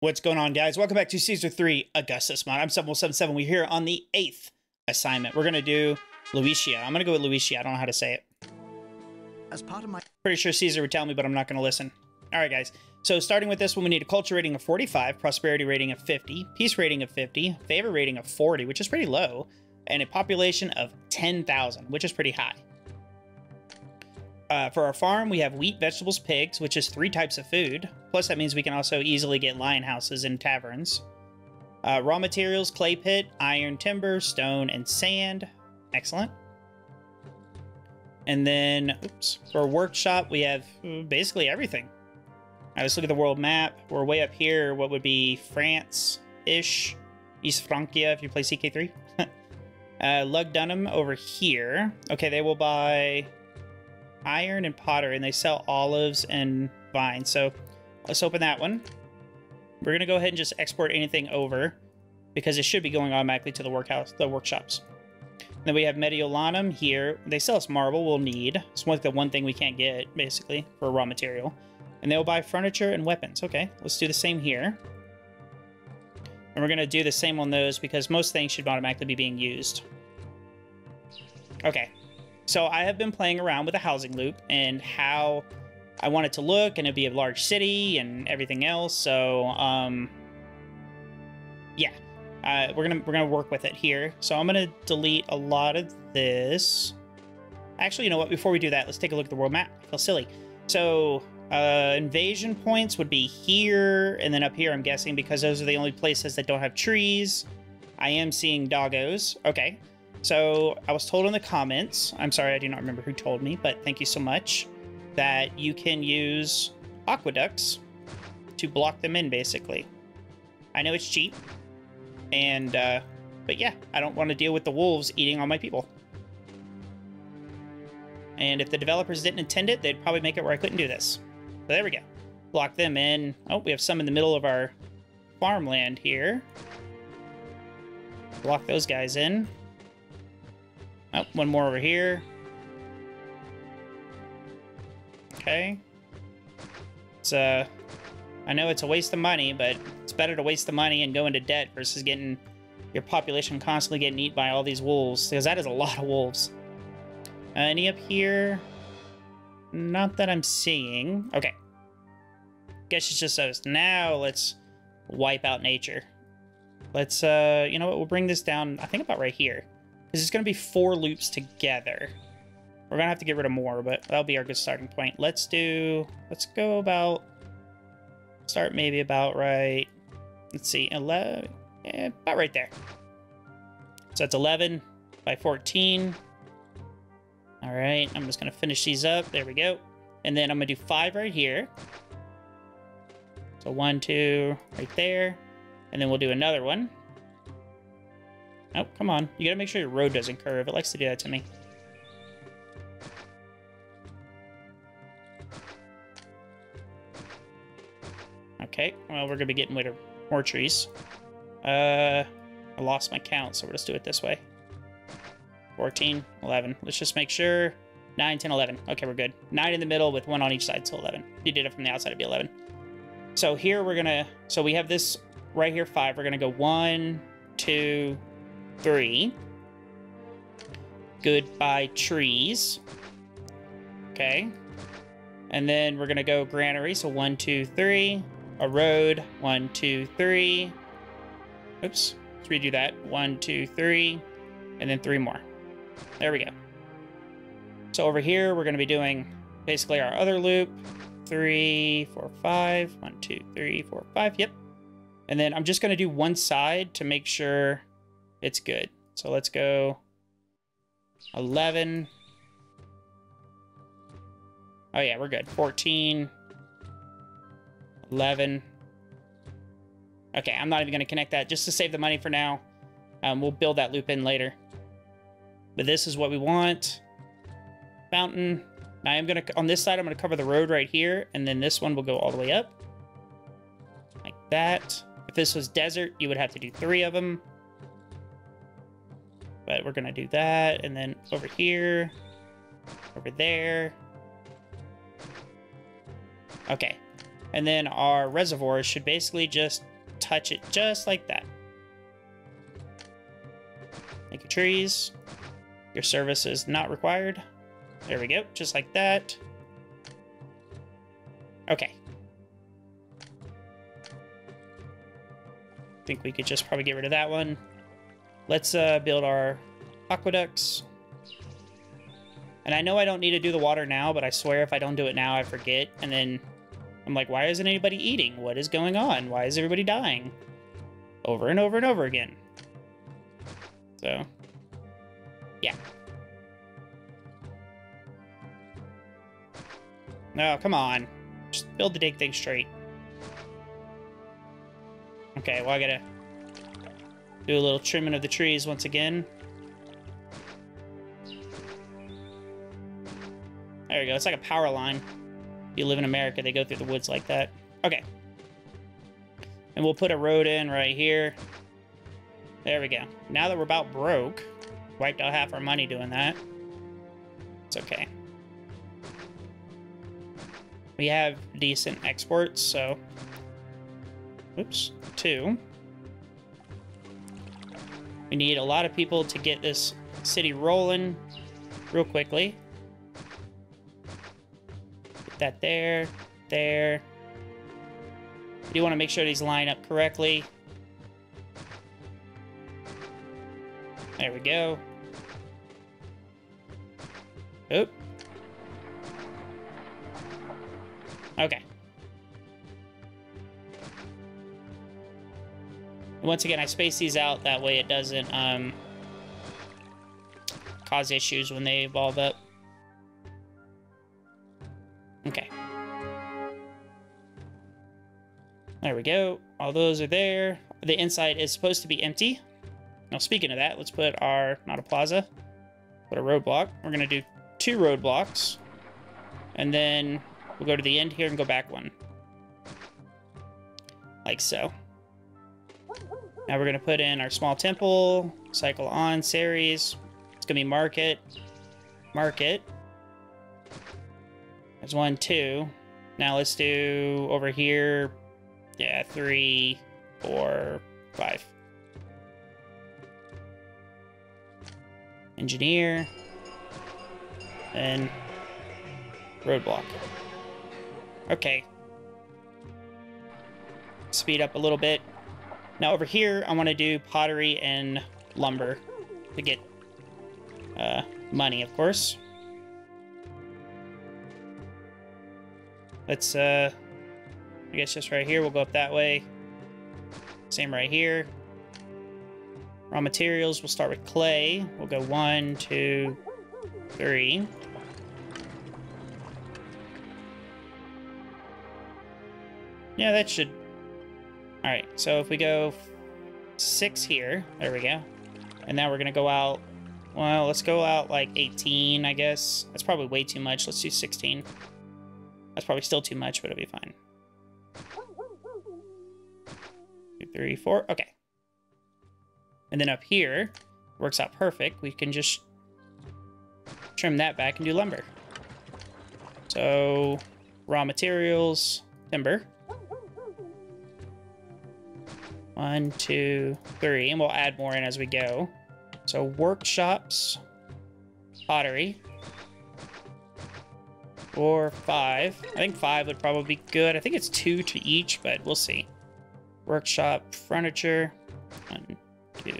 What's going on, guys? Welcome back to Caesar 3 Augustus mod. I'm 7Wolf77. We're here on the 8th assignment. We're going to do Lutetia. I'm going to go with Lutetia. I don't know how to say it. As part of my... Pretty sure Caesar would tell me, but I'm not going to listen. All right, guys. So starting with this one, we need a culture rating of 45, prosperity rating of 50, peace rating of 50, favor rating of 40, which is pretty low, and a population of 10,000, which is pretty high. For our farm, we have wheat, vegetables, pigs, which is 3 types of food. Plus, that means we can also easily get lion houses and taverns. Raw materials, clay pit, iron, timber, stone, and sand. Excellent. And then, oops, for workshop, we have basically everything. All right, let's look at the world map. We're way up here, what would be France-ish. East Francia, if you play CK3. Lugdunum over here. Okay, they will buy... iron and pottery, and they sell olives and vines. So let's open that one. We're gonna go ahead and just export anything over because it should be going automatically to the workshops. And then we have Mediolanum here. They sell us marble. We'll need. It's like the one thing we can't get basically for raw material. And they'll buy furniture and weapons. Okay, let's do the same here. And we're gonna do the same on those because most things should automatically be being used. Okay. So I have been playing around with a housing loop and how I want it to look, and it'd be a large city and everything else. So yeah, we're gonna work with it here. So I'm gonna delete a lot of this. Actually, you know what? Before we do that, let's take a look at the world map. I feel silly. So invasion points would be here and then up here. I'm guessing because those are the only places that don't have trees. I am seeing doggos. Okay. So I was told in the comments, I'm sorry, I do not remember who told me, but thank you so much, that you can use aqueducts to block them in, basically. I know it's cheap, and but yeah, I don't want to deal with the wolves eating all my people. And if the developers didn't intend it, they'd probably make it where I couldn't do this. So there we go. Block them in. Oh, we have some in the middle of our farmland here. Block those guys in. Oh, one more over here. Okay. So, I know it's a waste of money, but it's better to waste the money and go into debt versus getting your population constantly getting eaten by all these wolves, because that is a lot of wolves. Any up here? Not that I'm seeing. Okay. Guess it's just us. Now let's wipe out nature. Let's, you know what? We'll bring this down, I think about right here. Because it's going to be 4 loops together. We're going to have to get rid of more, but that'll be our good starting point. Let's do... Let's go about... Start maybe about right... Let's see, 11... Yeah, about right there. So that's 11 by 14. Alright, I'm just going to finish these up. There we go. And then I'm going to do 5 right here. So 1, 2, right there. And then we'll do another one. Oh, come on. You gotta make sure your road doesn't curve. It likes to do that to me. Okay, well, we're gonna be getting more trees. I lost my count, so we'll just do it this way. 14, 11. Let's just make sure. 9, 10, 11. Okay, we're good. 9 in the middle with 1 on each side, so 11. If you did it from the outside, it'd be 11. So here we're gonna... So we have this right here, 5. We're gonna go 1, 2, 3. Goodbye trees. Okay. And then we're gonna go granary. So 1, 2, 3. A road. 1, 2, 3. Oops. Let's redo that. 1, 2, 3. And then 3 more. There we go. So over here we're gonna be doing basically our other loop. 3, 4, 5. 1, 2, 3, 4, 5. Yep. And then I'm just gonna do one side to make sure it's good. So let's go 11. Oh yeah, we're good. 14. 11. Okay, I'm not even going to connect that just to save the money for now. We'll build that loop in later. But this is what we want. Fountain. Now I'm going to, on this side, I'm going to cover the road right here. And then this one will go all the way up. Like that. If this was desert, you would have to do 3 of them. But we're gonna do that, and then over here, over there. Okay, and then our reservoir should basically just touch it just like that. Thank you, trees. Your service is not required. There we go, just like that. Okay. I think we could just probably get rid of that one. Let's build our aqueducts. And I know I don't need to do the water now, but I swear if I don't do it now, I forget. And then I'm like, why isn't anybody eating? What is going on? Why is everybody dying? Over and over and over again. So, yeah. No, come on. Just build the dig thing straight. Okay, well, I gotta do a little trimming of the trees once again. There we go. It's like a power line. If you live in America, they go through the woods like that. Okay. And we'll put a road in right here. There we go. Now that we're about broke, wiped out half our money doing that. It's okay. We have decent exports, so... Oops. 2. We need a lot of people to get this city rolling real quickly. That there. You do want to make sure these line up correctly. There we go. Oop. Okay. Once again, I space these out. That way it doesn't cause issues when they evolve up. Okay. There we go. All those are there. The inside is supposed to be empty. Now, speaking of that, let's put our, not a plaza, put a roadblock. We're going to do 2 roadblocks. And then we'll go to the end here and go back 1. Like so. Now we're going to put in our small temple, cycle on series. It's going to be market, market. There's 1, 2. Now let's do over here. Yeah, 3, 4, 5. Engineer. And roadblock. Okay. Speed up a little bit. Now over here, I want to do pottery and lumber to get money, of course. Let's, I guess just right here, we'll go up that way. Same right here. Raw materials, we'll start with clay. We'll go 1, 2, 3. Yeah, that should... Alright, so if we go 6 here, there we go. And now we're gonna go out, well, let's go out like 18, I guess. That's probably way too much. Let's do 16. That's probably still too much, but it'll be fine. 2, 3, 4. Okay. And then up here, works out perfect. We can just trim that back and do lumber. So, raw materials, timber. 1, 2, 3. And we'll add more in as we go. So, workshops, pottery. 4, 5. I think 5 would probably be good. I think it's 2 to each, but we'll see. Workshop, furniture. 1, 2.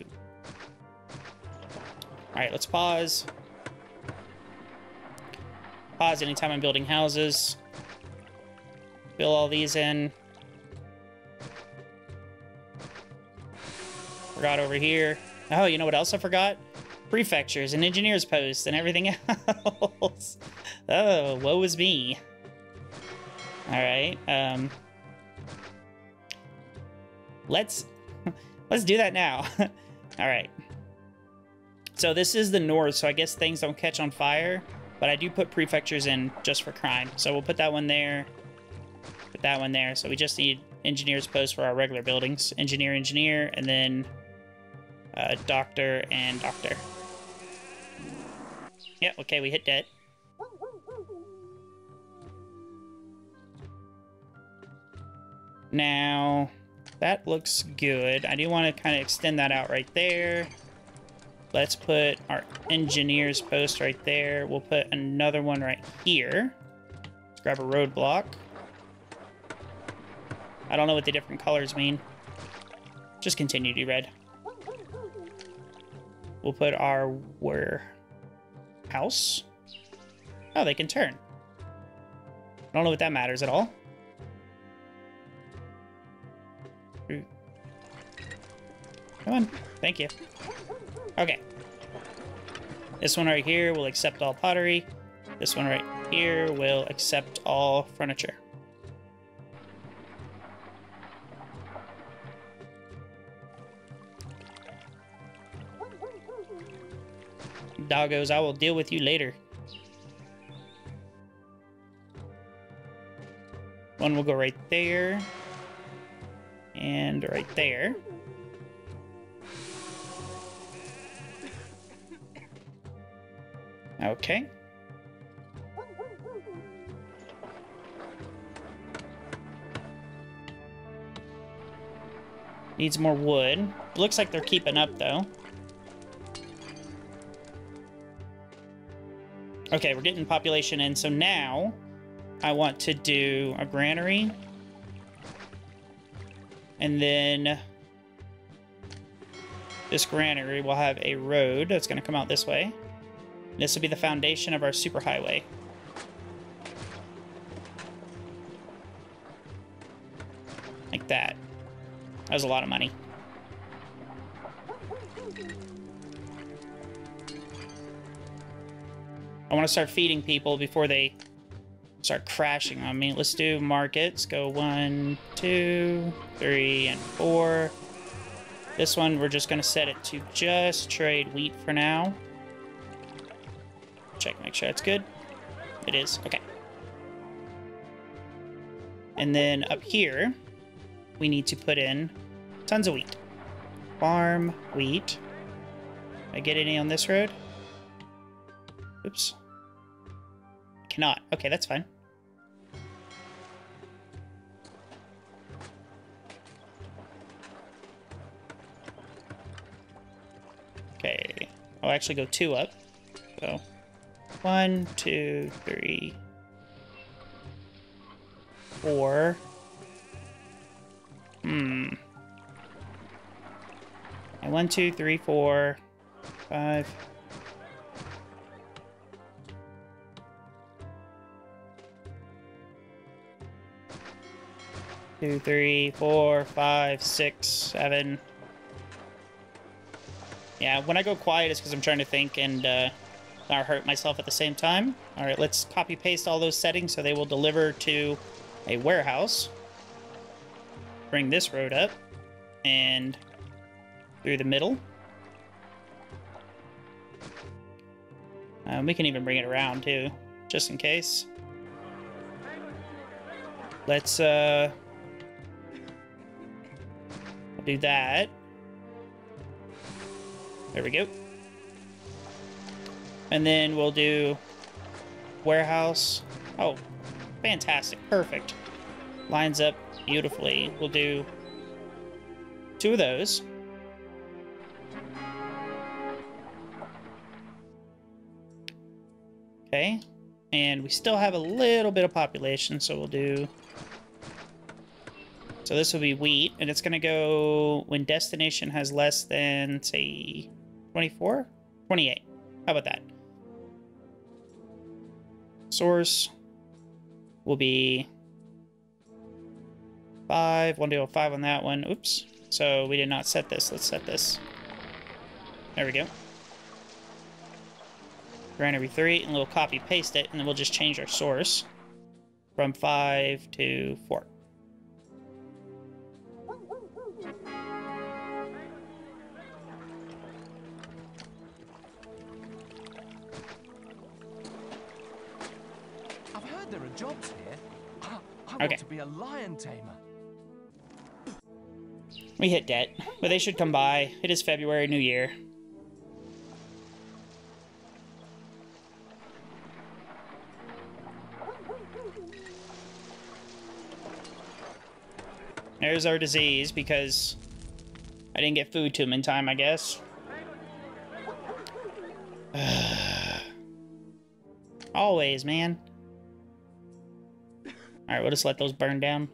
Alright, let's pause. Pause anytime I'm building houses. Fill all these in. Forgot over here. Oh, you know what else I forgot? Prefectures and engineers posts and everything else. Oh, woe is me. Alright, let's do that now. Alright. So this is the north, so I guess things don't catch on fire, but I do put prefectures in just for crime. So we'll put that one there. Put that one there. So we just need engineers posts for our regular buildings. Engineer, engineer, and then doctor and doctor. Yep, okay, we hit debt. Now, that looks good. I do want to kind of extend that out right there. Let's put our engineer's post right there. We'll put another one right here. Let's grab a roadblock. I don't know what the different colors mean. Just continue to red. We'll put our warehouse. Oh, they can turn. I don't know what that matters at all. Come on. Thank you. Okay. This one right here will accept all pottery. This one right here will accept all furniture. Doggos, I will deal with you later. One will go right there. And right there. Okay. Needs more wood. Looks like they're keeping up, though. Okay, we're getting population in, so now I want to do a granary. And then this granary will have a road that's going to come out this way. This will be the foundation of our superhighway. Like that. That was a lot of money. I want to start feeding people before they start crashing on me. Let's do markets. Go 1, 2, 3, and 4. This one, we're just going to set it to just trade wheat for now. Check, make sure it's good. It is. Okay. And then up here, we need to put in tons of wheat. Farm wheat. Did I get any on this road? Oops. Cannot. Okay, that's fine. Okay. I'll actually go 2 up. So 1, 2, 3, 4. And 1, 2, 3, 4, 5. Two, three, four, five, six, seven. Yeah, when I go quiet, it's because I'm trying to think and not hurt myself at the same time. All right, let's copy paste all those settings so they will deliver to a warehouse. Bring this road up and through the middle. We can even bring it around too, just in case. Let's do that. There we go. And then we'll do warehouse. Oh, fantastic. Perfect. Lines up beautifully. We'll do 2 of those. Okay. And we still have a little bit of population, so we'll do... So this will be wheat, and it's going to go when destination has less than, say, 24? 28. How about that? Source will be 5. We'll do a 5 on that one. Oops. So we did not set this. Let's set this. There we go. Granary 3, and we'll copy paste it, and then we'll just change our source from 5 to 4. Jobs here. I want to be a lion tamer. We hit debt, but they should come by. It is February, New Year. There's our disease, because I didn't get food to him in time, I guess. Always, man. Alright, we'll just let those burn down.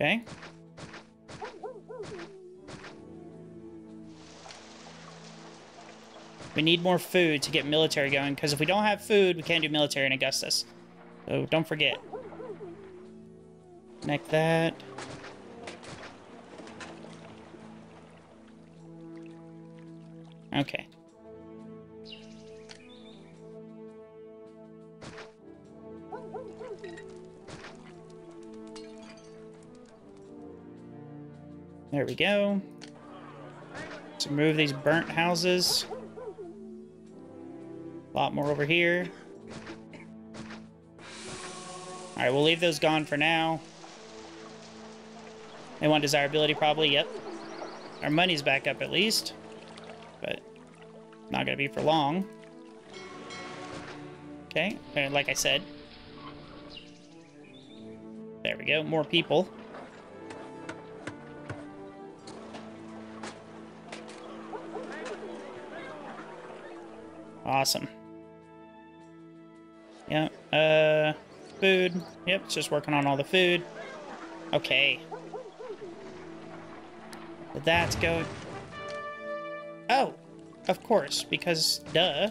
Okay. We need more food to get military going, because if we don't have food, we can't do military in Augustus. So don't forget. Connect that. Okay. There we go. Let's remove these burnt houses. A lot more over here. Alright, we'll leave those gone for now. They want desirability, probably. Yep. Our money's back up at least. But not going to be for long. Okay, like I said. There we go, more people. Awesome. Yeah, food. Yep, it's just working on all the food. Okay. That's going... Oh, of course, because, duh.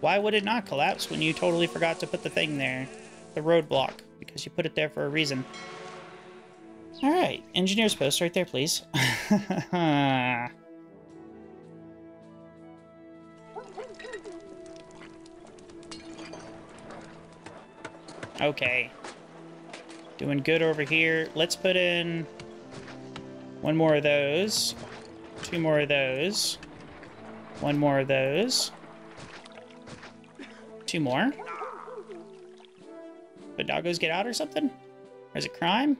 Why would it not collapse when you totally forgot to put the thing there? The roadblock, because you put it there for a reason. All right, engineer's post right there, please. Okay. Doing good over here. Let's put in one more of those, two more of those, one more of those, two more. The doggos get out or something? Or is it crime?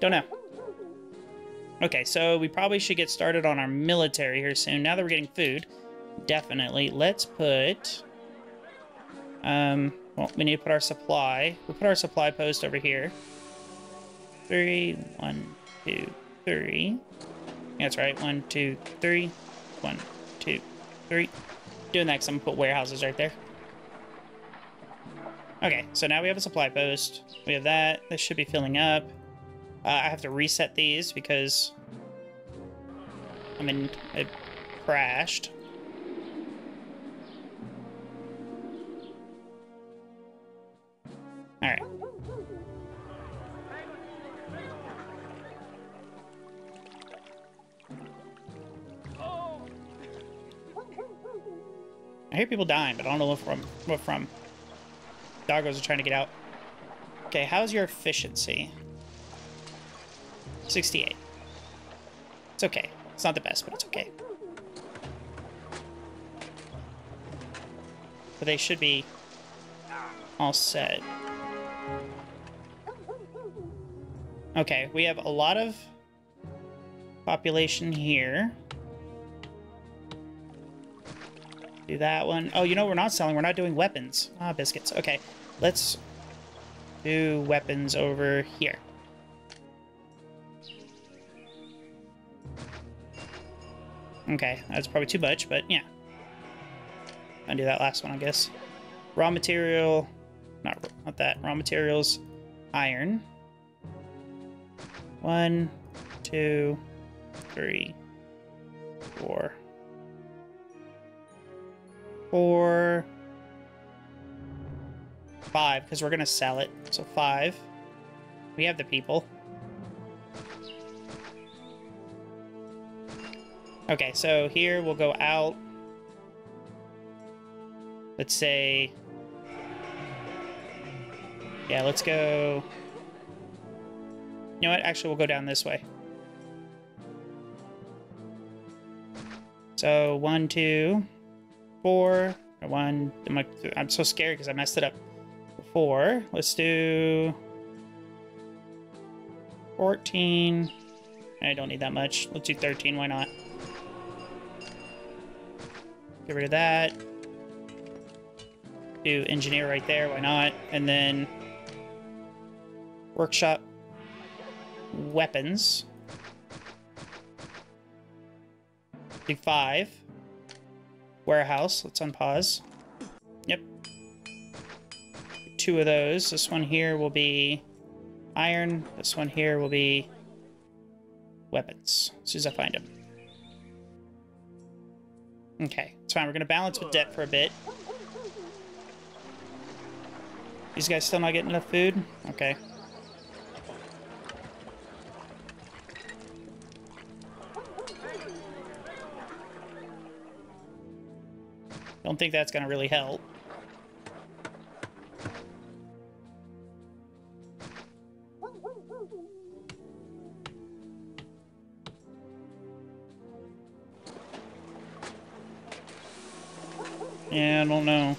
Don't know. Okay, so we probably should get started on our military here soon. Now that we're getting food, definitely. Let's put... well, we need to put our supply. We'll put our supply post over here. 3, 1, 2, 3. That's right. 1, 2, 3. 1, 2, 3. Doing that because I'm going to put warehouses right there. Okay, so now we have a supply post. We have that. This should be filling up. I have to reset these because... I mean, it crashed. Alright. I hear people dying, but I don't know what from. Doggos are trying to get out. Okay, how's your efficiency? 68. It's okay. It's not the best, but it's okay. But they should be all set. Okay, we have a lot of population here. Do that one. Oh, you know what we're not selling? We're not doing weapons. Ah, biscuits. Okay, let's do weapons over here. Okay, that's probably too much, but yeah. Undo that last one, I guess. Raw material. Not that. Raw materials. Iron. 1, 2, 3, 4. 4, 5, because we're going to sell it. So 5. We have the people. Okay, so here we'll go out. Let's say... Yeah, let's go... You know what? Actually, we'll go down this way. So 1, 2, 4. I'm so scared because I messed it up. 4. Let's do 14. I don't need that much. Let's do 13, why not? Get rid of that. Do engineer right there, why not? And then workshop weapons. Do 5. Warehouse, let's unpause. Yep. 2 of those. This one here will be iron. This one here will be weapons, as soon as I find them. Okay, it's fine. We're going to balance with debt for a bit. These guys still not getting enough food? Okay. Don't think that's going to really help. Yeah, I don't know.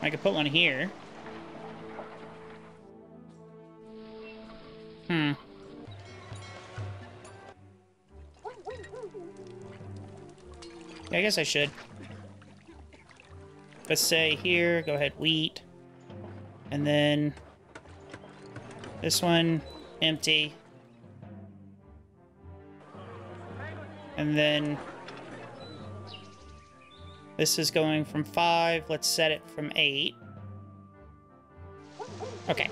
I could put one here. Hmm. Yeah, I guess I should. Let's say here, go ahead, wheat. And then this one, empty. And then this is going from 5. Let's set it from 8. Okay.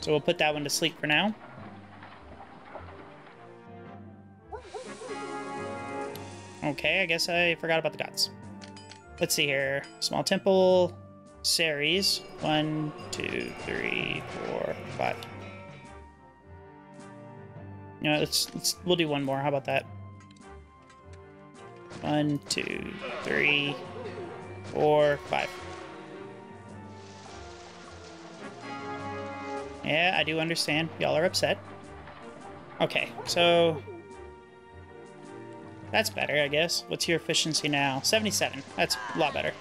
So we'll put that one to sleep for now. Okay, I guess I forgot about the gods. Let's see here. Small temple, Ceres. 1, 2, 3, 4, 5. You know, we'll do one more. How about that? 1, 2, 3, 4, 5. Yeah, I do understand. Y'all are upset. Okay, so that's better, I guess. What's your efficiency now? 77. That's a lot better.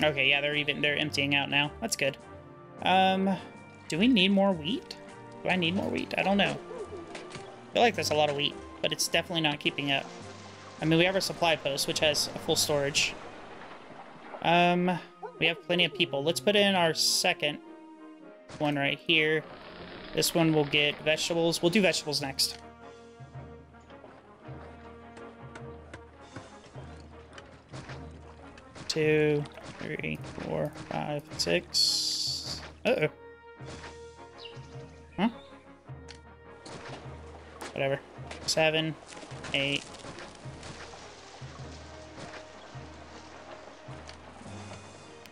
Okay, yeah, they're emptying out now. That's good. Do we need more wheat? Do I need more wheat? I don't know. I feel like there's a lot of wheat, but it's definitely not keeping up. I mean, we have our supply post, which has a full storage. We have plenty of people. Let's put in our second one right here. This one will get vegetables. We'll do vegetables next. Two, 3, 4, 5, 6. Uh-oh. Huh? Whatever. 7, 8.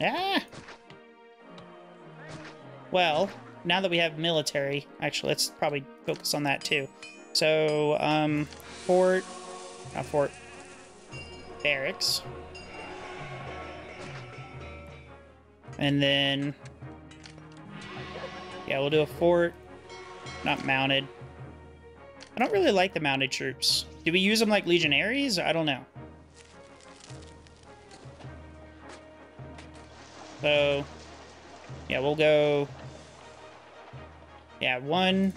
Ah! Well, now that we have military, actually, let's probably focus on that too. So, not fort, barracks. And then, yeah, we'll do a fort, not mounted. I don't really like the mounted troops. Do we use them like legionaries? I don't know. So, yeah, we'll go, yeah, 1,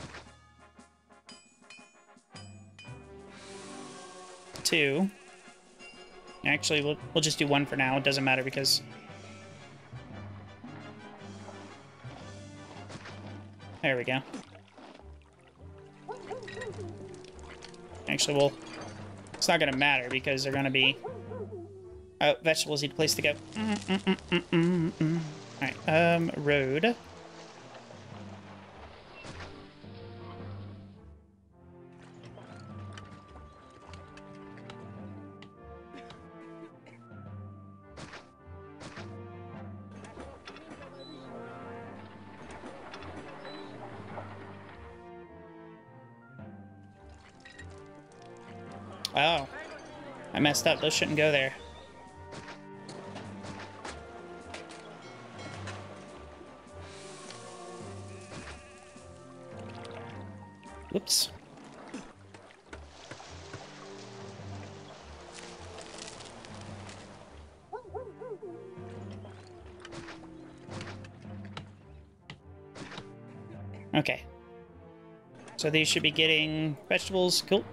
2. Actually, we'll just do 1 for now. It doesn't matter because... There we go. Actually, well, it's not going to matter because they're going to be... Oh, vegetables need a place to go. Alright, road. Oh, I messed up. Those shouldn't go there. Whoops. Okay. So these should be getting vegetables. Cool.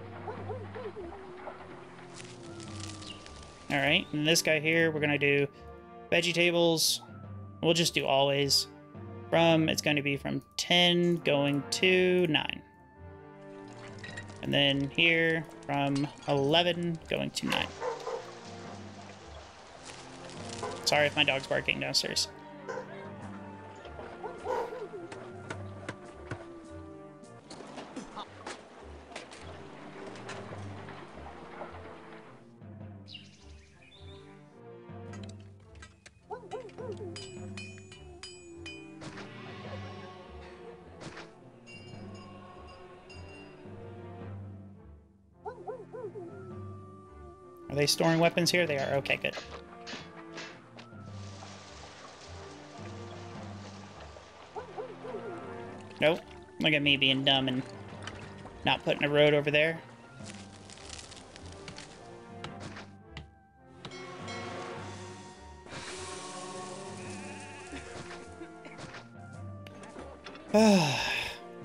Alright, and this guy here, we're going to do veggie tables. We'll just do always. It's going to be from 10 going to 9. And then here from 11 going to 9. Sorry if my dog's barking downstairs. Are they storing weapons here? They are. Okay, good. Nope. Look at me being dumb and not putting a road over there.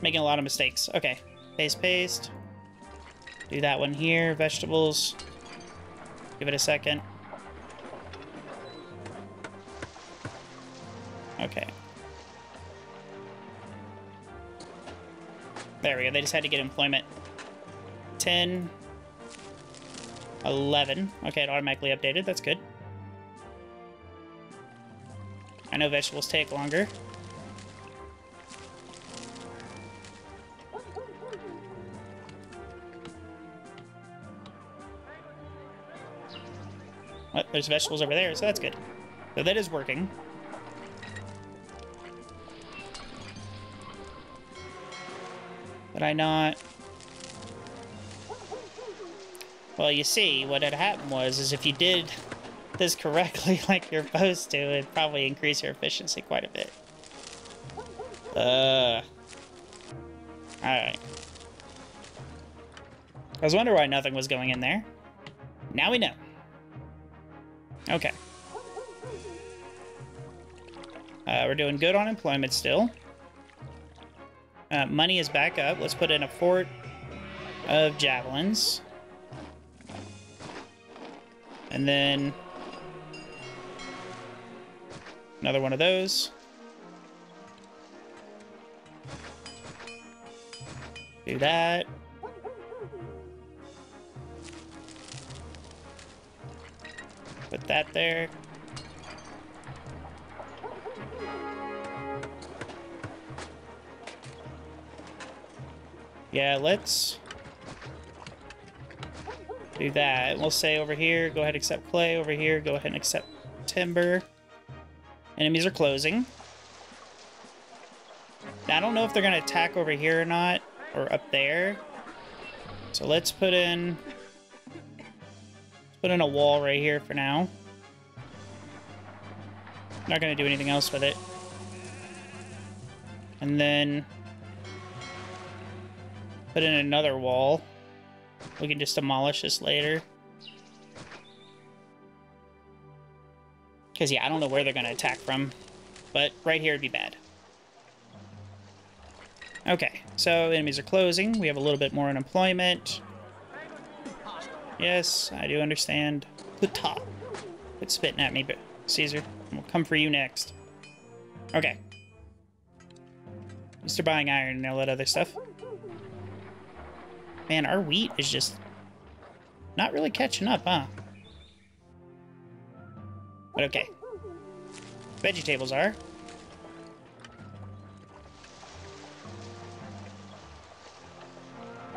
Making a lot of mistakes. Okay. Paste. Do that one here. Vegetables. Give it a second. Okay. There we go. They just had to get employment. 10. 11. Okay, it automatically updated. That's good. I know vegetables take longer. Well, there's vegetables over there, so that's good. So that is working. Did I not? Well, you see, what had happened was, is if you did this correctly like you're supposed to, it'd probably increase your efficiency quite a bit. Alright. I was wondering why nothing was going in there. Now we know. Okay. We're doing good on employment still. Money is back up. Let's put in a fort of javelins. And then another one of those. Do that. Put that there. Yeah, let's do that. We'll say over here, go ahead and accept clay. Over here, go ahead and accept timber. Enemies are closing. Now, I don't know if they're going to attack over here or not, or up there. So let's put in... Put in a wall right here for now. Not going to do anything else with it. And then put in another wall. We can just demolish this later. Because, yeah, I don't know where they're going to attack from. But right here would be bad. Okay, so enemies are closing. We have a little bit more unemployment. Yes, I do understand. Plutarch. Quit spitting at me, but Caesar, we'll come for you next. Okay. At least they're buying iron and all that other stuff. Man, our wheat is just not really catching up, huh? But okay. Veggie tables are.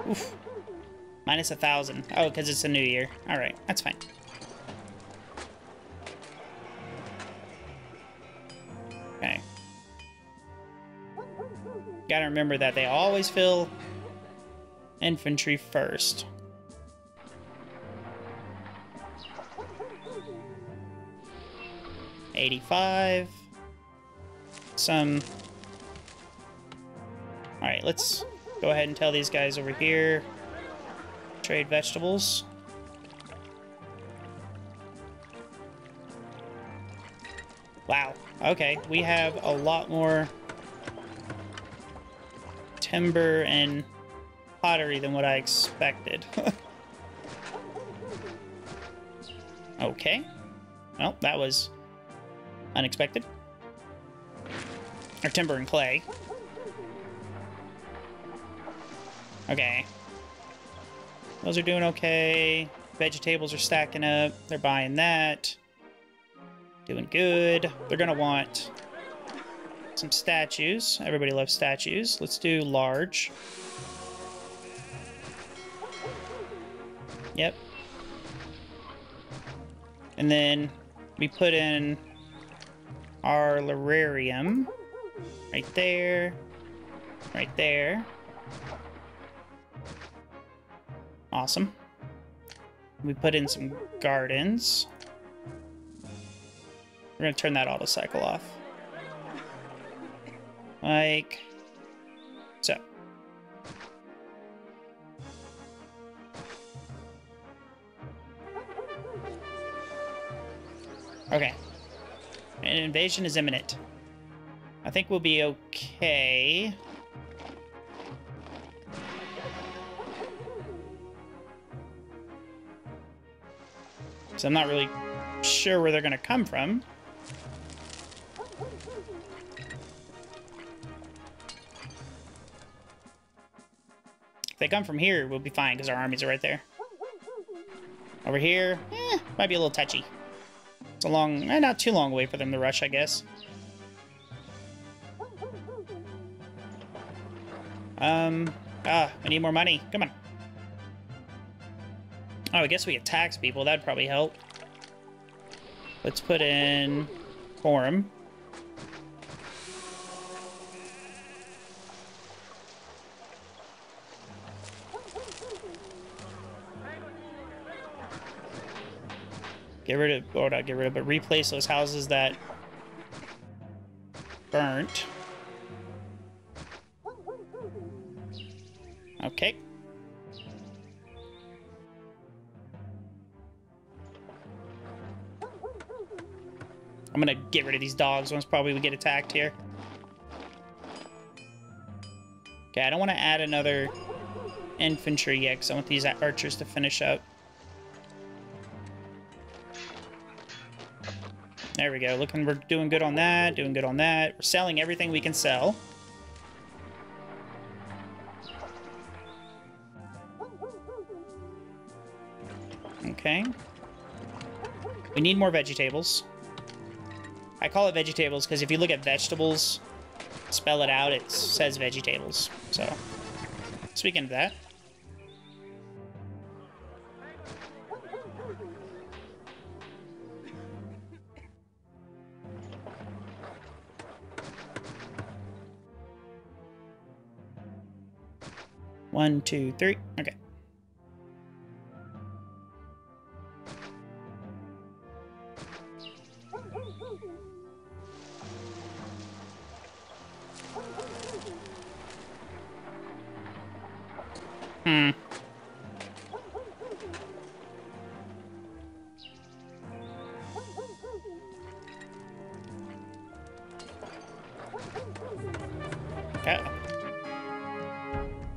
Oof. Minus 1,000. Oh, because it's a new year. All right, that's fine. Okay. Gotta remember that they always fill infantry first. All right, let's go ahead and tell these guys over here. Trade vegetables. Wow. Okay, we have a lot more timber and pottery than what I expected. Okay. Well, that was unexpected. Or timber and clay. Okay. Those are doing okay. Vegetables are stacking up. They're buying that. Doing good. They're gonna want some statues. Everybody loves statues. Let's do large. Yep. And then we put in our lararium. Right there. Right there. Awesome. We put in some gardens. We're gonna turn that auto cycle off. Like so. Okay. An invasion is imminent. I think we'll be okay. So I'm not really sure where they're gonna come from. If they come from here, we'll be fine because our armies are right there. Over here, might be a little touchy. It's a long, not too long way for them to rush, I guess. I need more money. Come on. Oh, I guess we could tax people. That'd probably help. Let's put in forum. Get rid of, or not get rid of, but replace those houses that burnt. Okay. I'm gonna get rid of these dogs once probably we get attacked here. Okay, I don't want to add another infantry yet because I want these archers to finish up. There we go. Looking, we're doing good on that, doing good on that. We're selling everything we can sell. Okay. We need more vegetables. I call it vegetables because if you look at vegetables, spell it out, it says vegetables. So, speaking of that. One, two, three. Okay.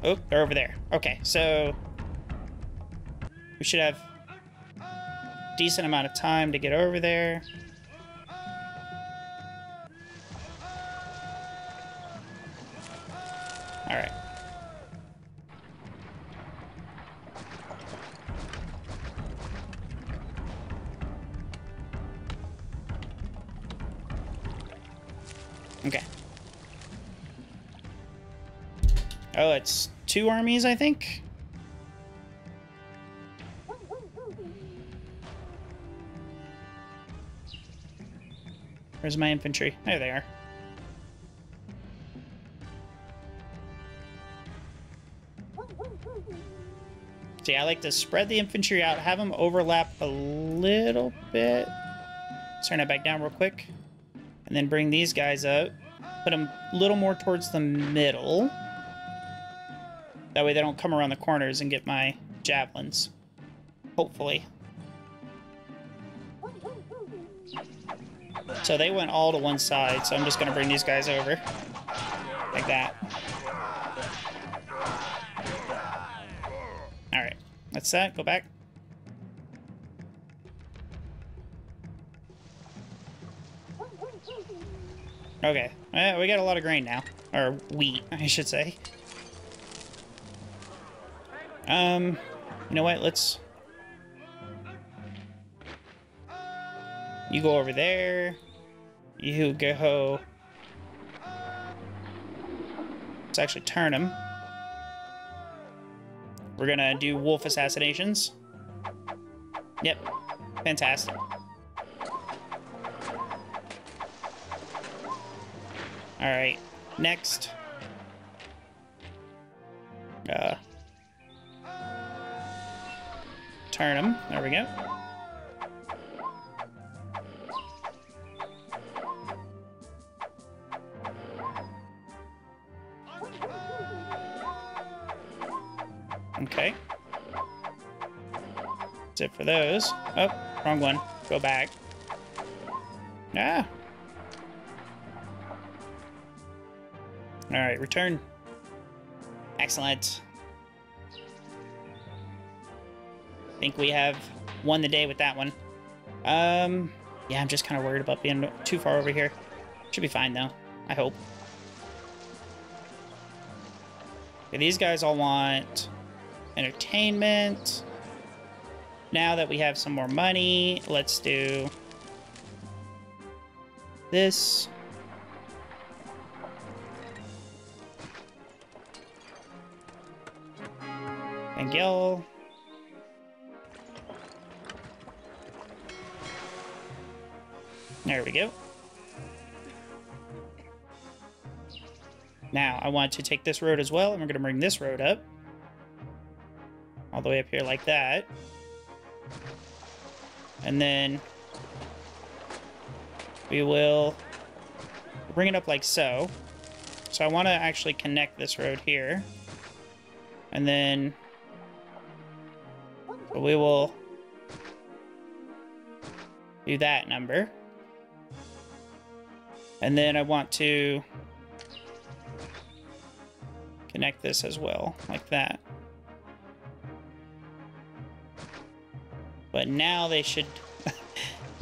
Oh, they're over there. Okay, so we should have a decent amount of time to get over there. All right. Okay. Oh, it's 2 armies, I think. Where's my infantry? There they are. See, I like to spread the infantry out, have them overlap a little bit. Let's turn it back down real quick. And then bring these guys up. Put them a little more towards the middle. That way they don't come around the corners and get my javelins. Hopefully. So they went all to one side, so I'm just going to bring these guys over. Like that. That's that. Go back. Okay. We got a lot of grain now. Or wheat, I should say. You know what? Let's... You go over there. You go... Let's actually turn them. We're gonna do wolf assassinations. Yep. Fantastic. Alright, next. Turn them. There we go. Okay. That's it for those. Oh, wrong one. Go back. Ah! Alright, return. Excellent. I think we have won the day with that one. Yeah, I'm just kind of worried about being too far over here. Should be fine, though. I hope. Okay, these guys all want entertainment. Now that we have some more money, let's do this. Gill. There we go. Now, I want to take this road as well, and we're going to bring this road up. All the way up here like that. And then we will bring it up like so. So I want to actually connect this road here. And then... we will do that number. And then I want to connect this as well, like that. But now they should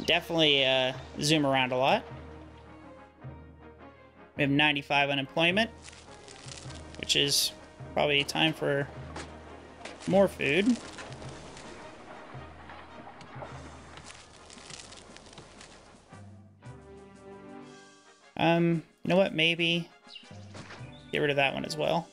definitely zoom around a lot. We have 95 unemployment, which is probably time for more food. You know what, maybe get rid of that one as well.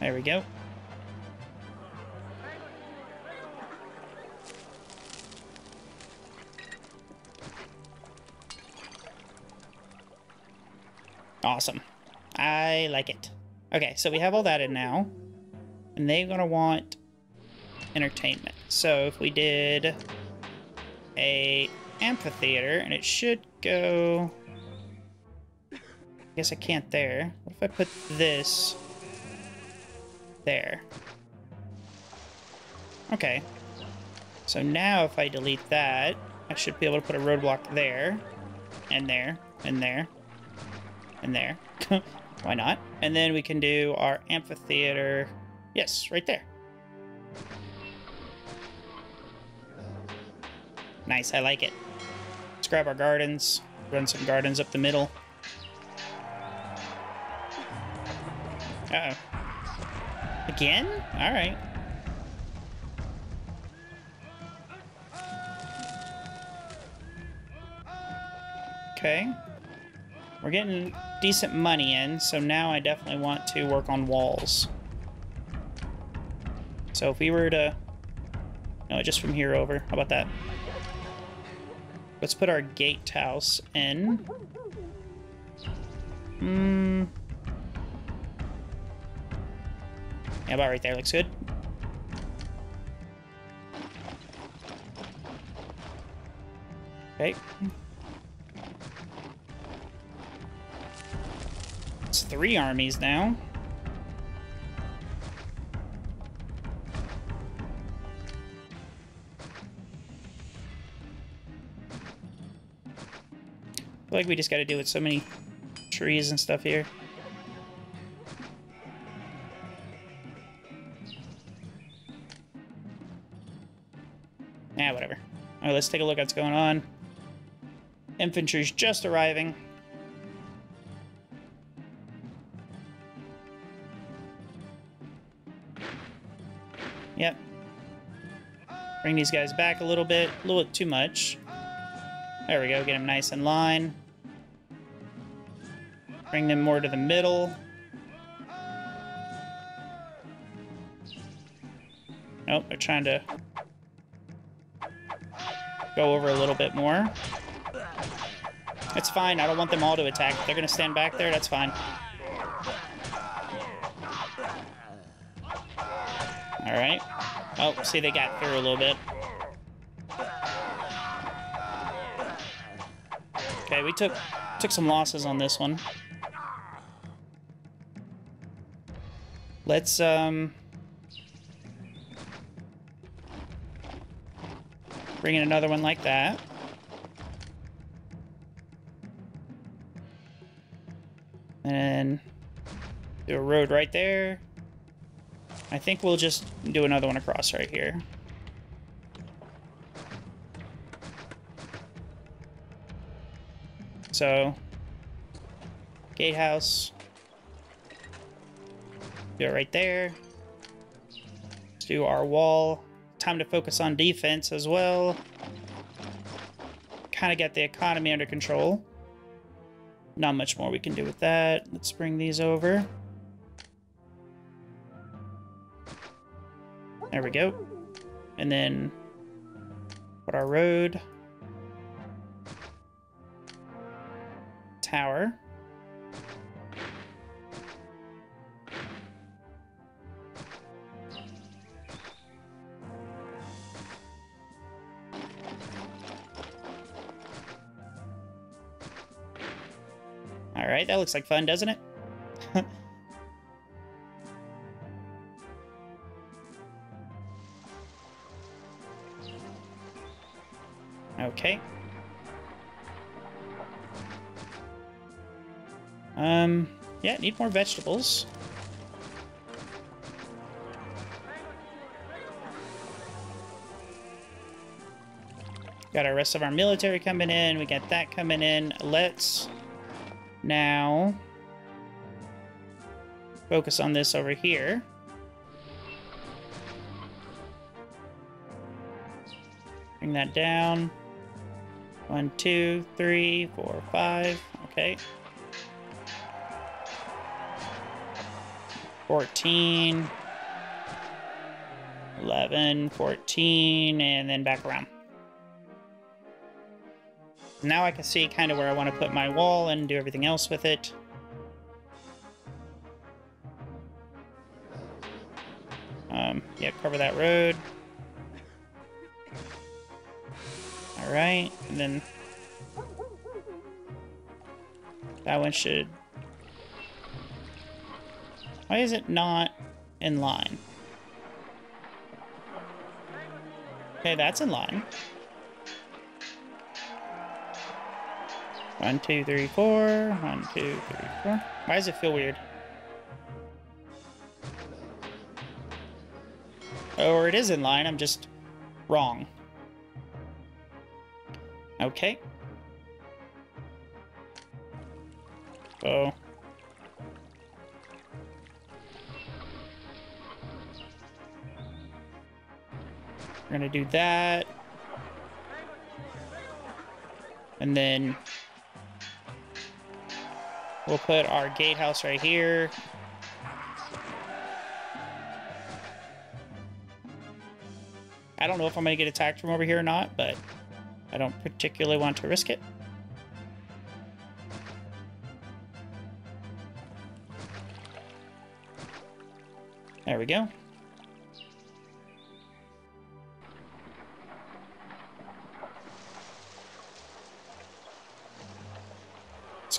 There we go. Awesome. I like it. Okay, so we have all that in now. And they're going to want entertainment. So if we did a amphitheater, and it should go... I guess I can't there. What if I put this there? Okay. So now if I delete that, I should be able to put a roadblock there, and there, and there, and there. Why not? And then we can do our amphitheater... Yes, right there. Nice, I like it. Let's grab our gardens, run some gardens up the middle. Uh-oh. Again? All right. Okay. We're getting decent money in, so now I definitely want to work on walls. So if we were to... No, just from here over. How about that? Let's put our gatehouse in. Yeah, about right there. Looks good. Okay. It's 3 armies now. feel like we just got to deal with so many trees and stuff here. Nah, whatever. All right, let's take a look at what's going on. Infantry's just arriving. Yep. Bring these guys back a little bit too much. There we go, get them nice in line. Bring them more to the middle. Nope, they're trying to go over a little bit more. It's fine, I don't want them all to attack. If they're gonna stand back there, that's fine. Alright. Oh, see, they got through a little bit. Okay, we took some losses on this one. Let's, bring in another one like that. And do a road right there. I think we'll just do another one across right here. So, gatehouse. Do it right there. Let's do our wall. Time to focus on defense as well. Kind of got the economy under control. Not much more we can do with that. Let's bring these over. There we go. And then put our road. Tower. All right, that looks like fun, doesn't it? Okay. Yeah, need more vegetables. Got our rest of our military coming in. We got that coming in. Let's now focus on this over here. Bring that down. 1, 2, 3, 4, 5. Okay. 14, 11, 14, and then back around. Now I can see kind of where I want to put my wall and do everything else with it. Yeah, cover that road. All right, and then that one should... Why is it not in line? Okay, that's in line. 1, 2, 3, 4. 1, 2, 3, 4. Why does it feel weird? Or it is in line, I'm just wrong. Okay. So... we're gonna do that. And then we'll put our gatehouse right here. I don't know if I'm gonna get attacked from over here or not, but I don't particularly want to risk it. There we go.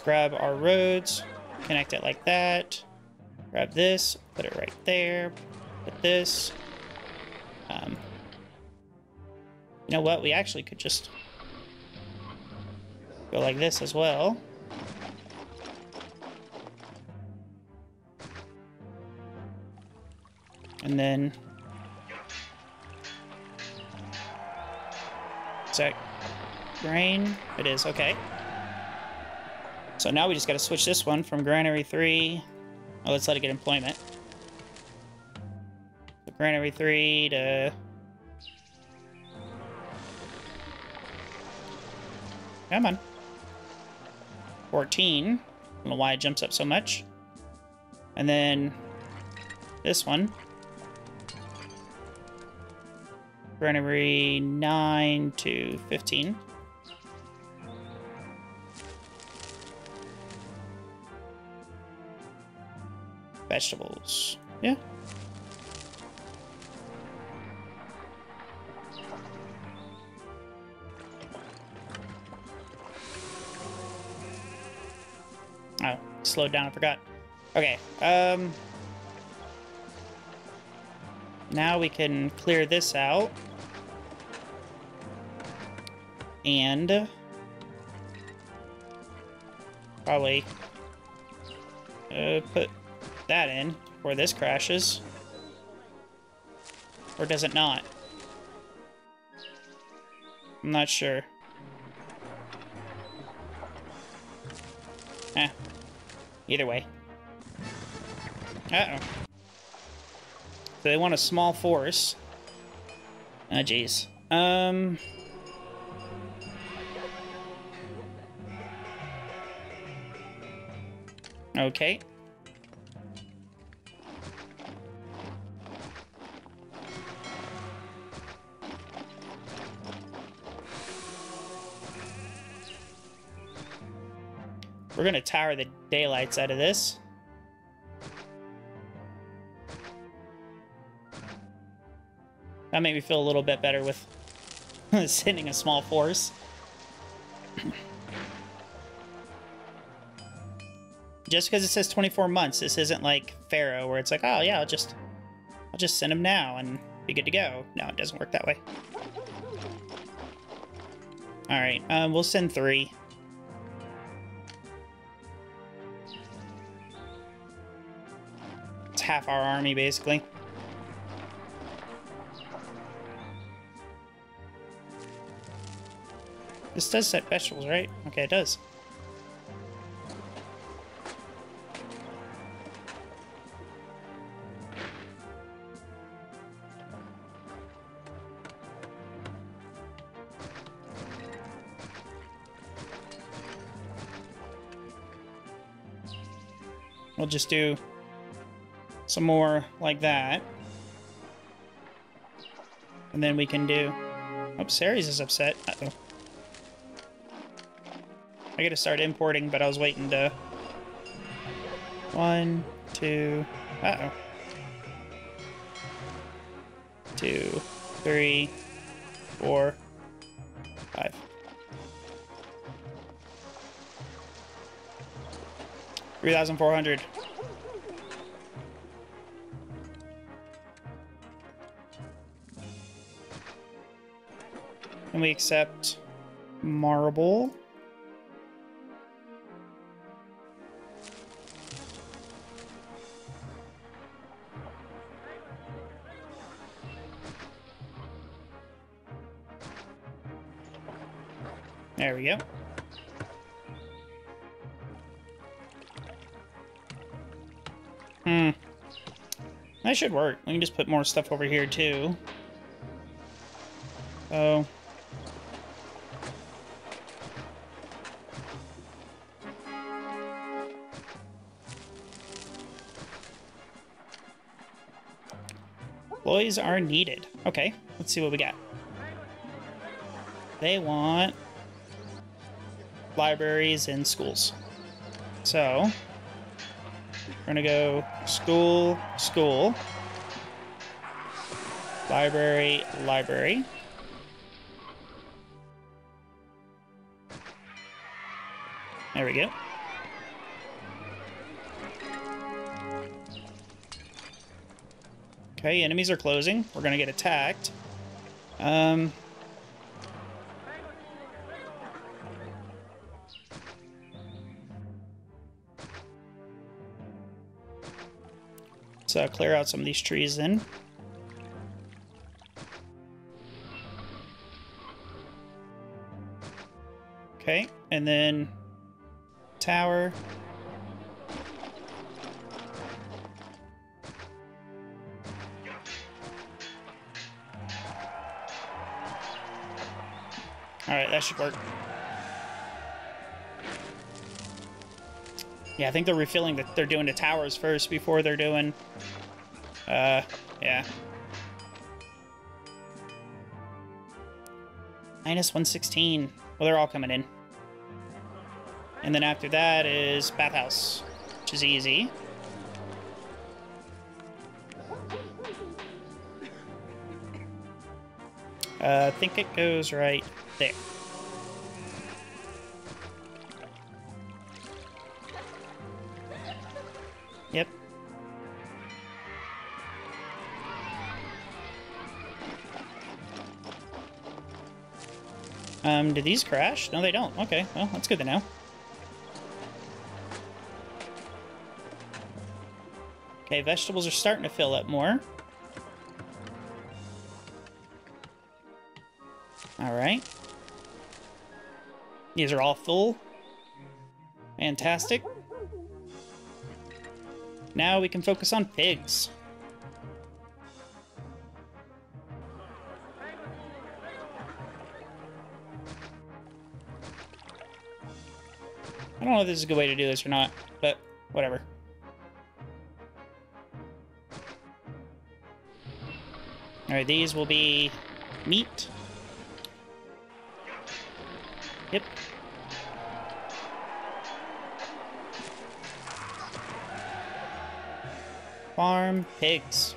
Grab our roads, connect it like that, grab this, put it right there, put this. You know what, we actually could just Go like this as well. And then... Is that grain? It is, okay. So now we just gotta switch this one from Granary 3... Oh, let's let it get employment. So Granary 3 to... Come on. 14. I don't know why it jumps up so much. And then... This one. Granary 9 to 15. Vegetables. Yeah. Oh, slowed down, I forgot. Okay, now we can clear this out. And probably put that in before this crashes. Or does it not? I'm not sure. Eh. Either way. Uh-oh. So they want a small force. Oh, jeez. Okay. We're gonna tower the daylights out of this. That made me feel a little bit better with sending a small force. Just because it says 24 months, this isn't like Pharaoh, where it's like, oh yeah, I'll just send him now and be good to go. No, it doesn't work that way. All right, we'll send 3. It's half our army, basically. This does set vegetables, right? Okay, it does. We'll just do some more like that. And then we can do... Oh, Ceres is upset. Uh-oh. I gotta start importing, but I was waiting to... 1, 2... Uh-oh. 2, 3, 4, 5. $3,400. And we accept marble. There we go. That should work. We can just put more stuff over here, too. Oh. Employees are needed. Okay, let's see what we got. They want libraries and schools. So... We're gonna go school, school, library, library. There we go. Okay, enemies are closing. We're gonna get attacked. Let's clear out some of these trees then. Okay, and then tower. Alright, that should work. Yeah, I think they're refilling that they're doing the towers first before they're doing yeah. -116. Well, they're all coming in. And then after that is bathhouse, which is easy. I think it goes right there. Yep. Do these crash? No, they don't. Okay, well, that's good to know. Okay, vegetables are starting to fill up more. Alright. These are all full. Fantastic. Now we can focus on pigs. I don't know if this is a good way to do this or not, but whatever. Alright, these will be meat. Yep. Farm pigs.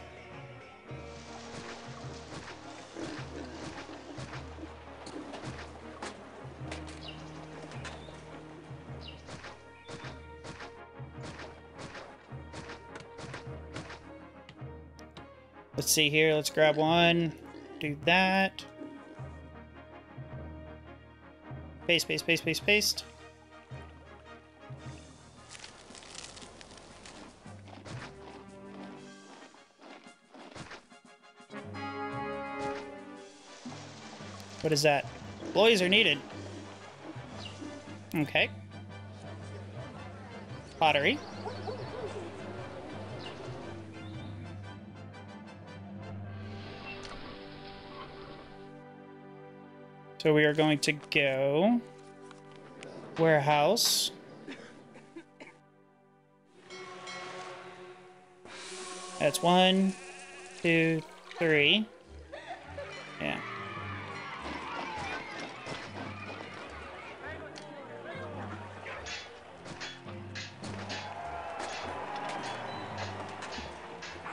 Let's see here, let's grab one, do that. Paste, paste, paste, paste, paste. What is that? Employees are needed. Okay. Pottery. So we are going to go warehouse. That's 1, 2, 3. Yeah.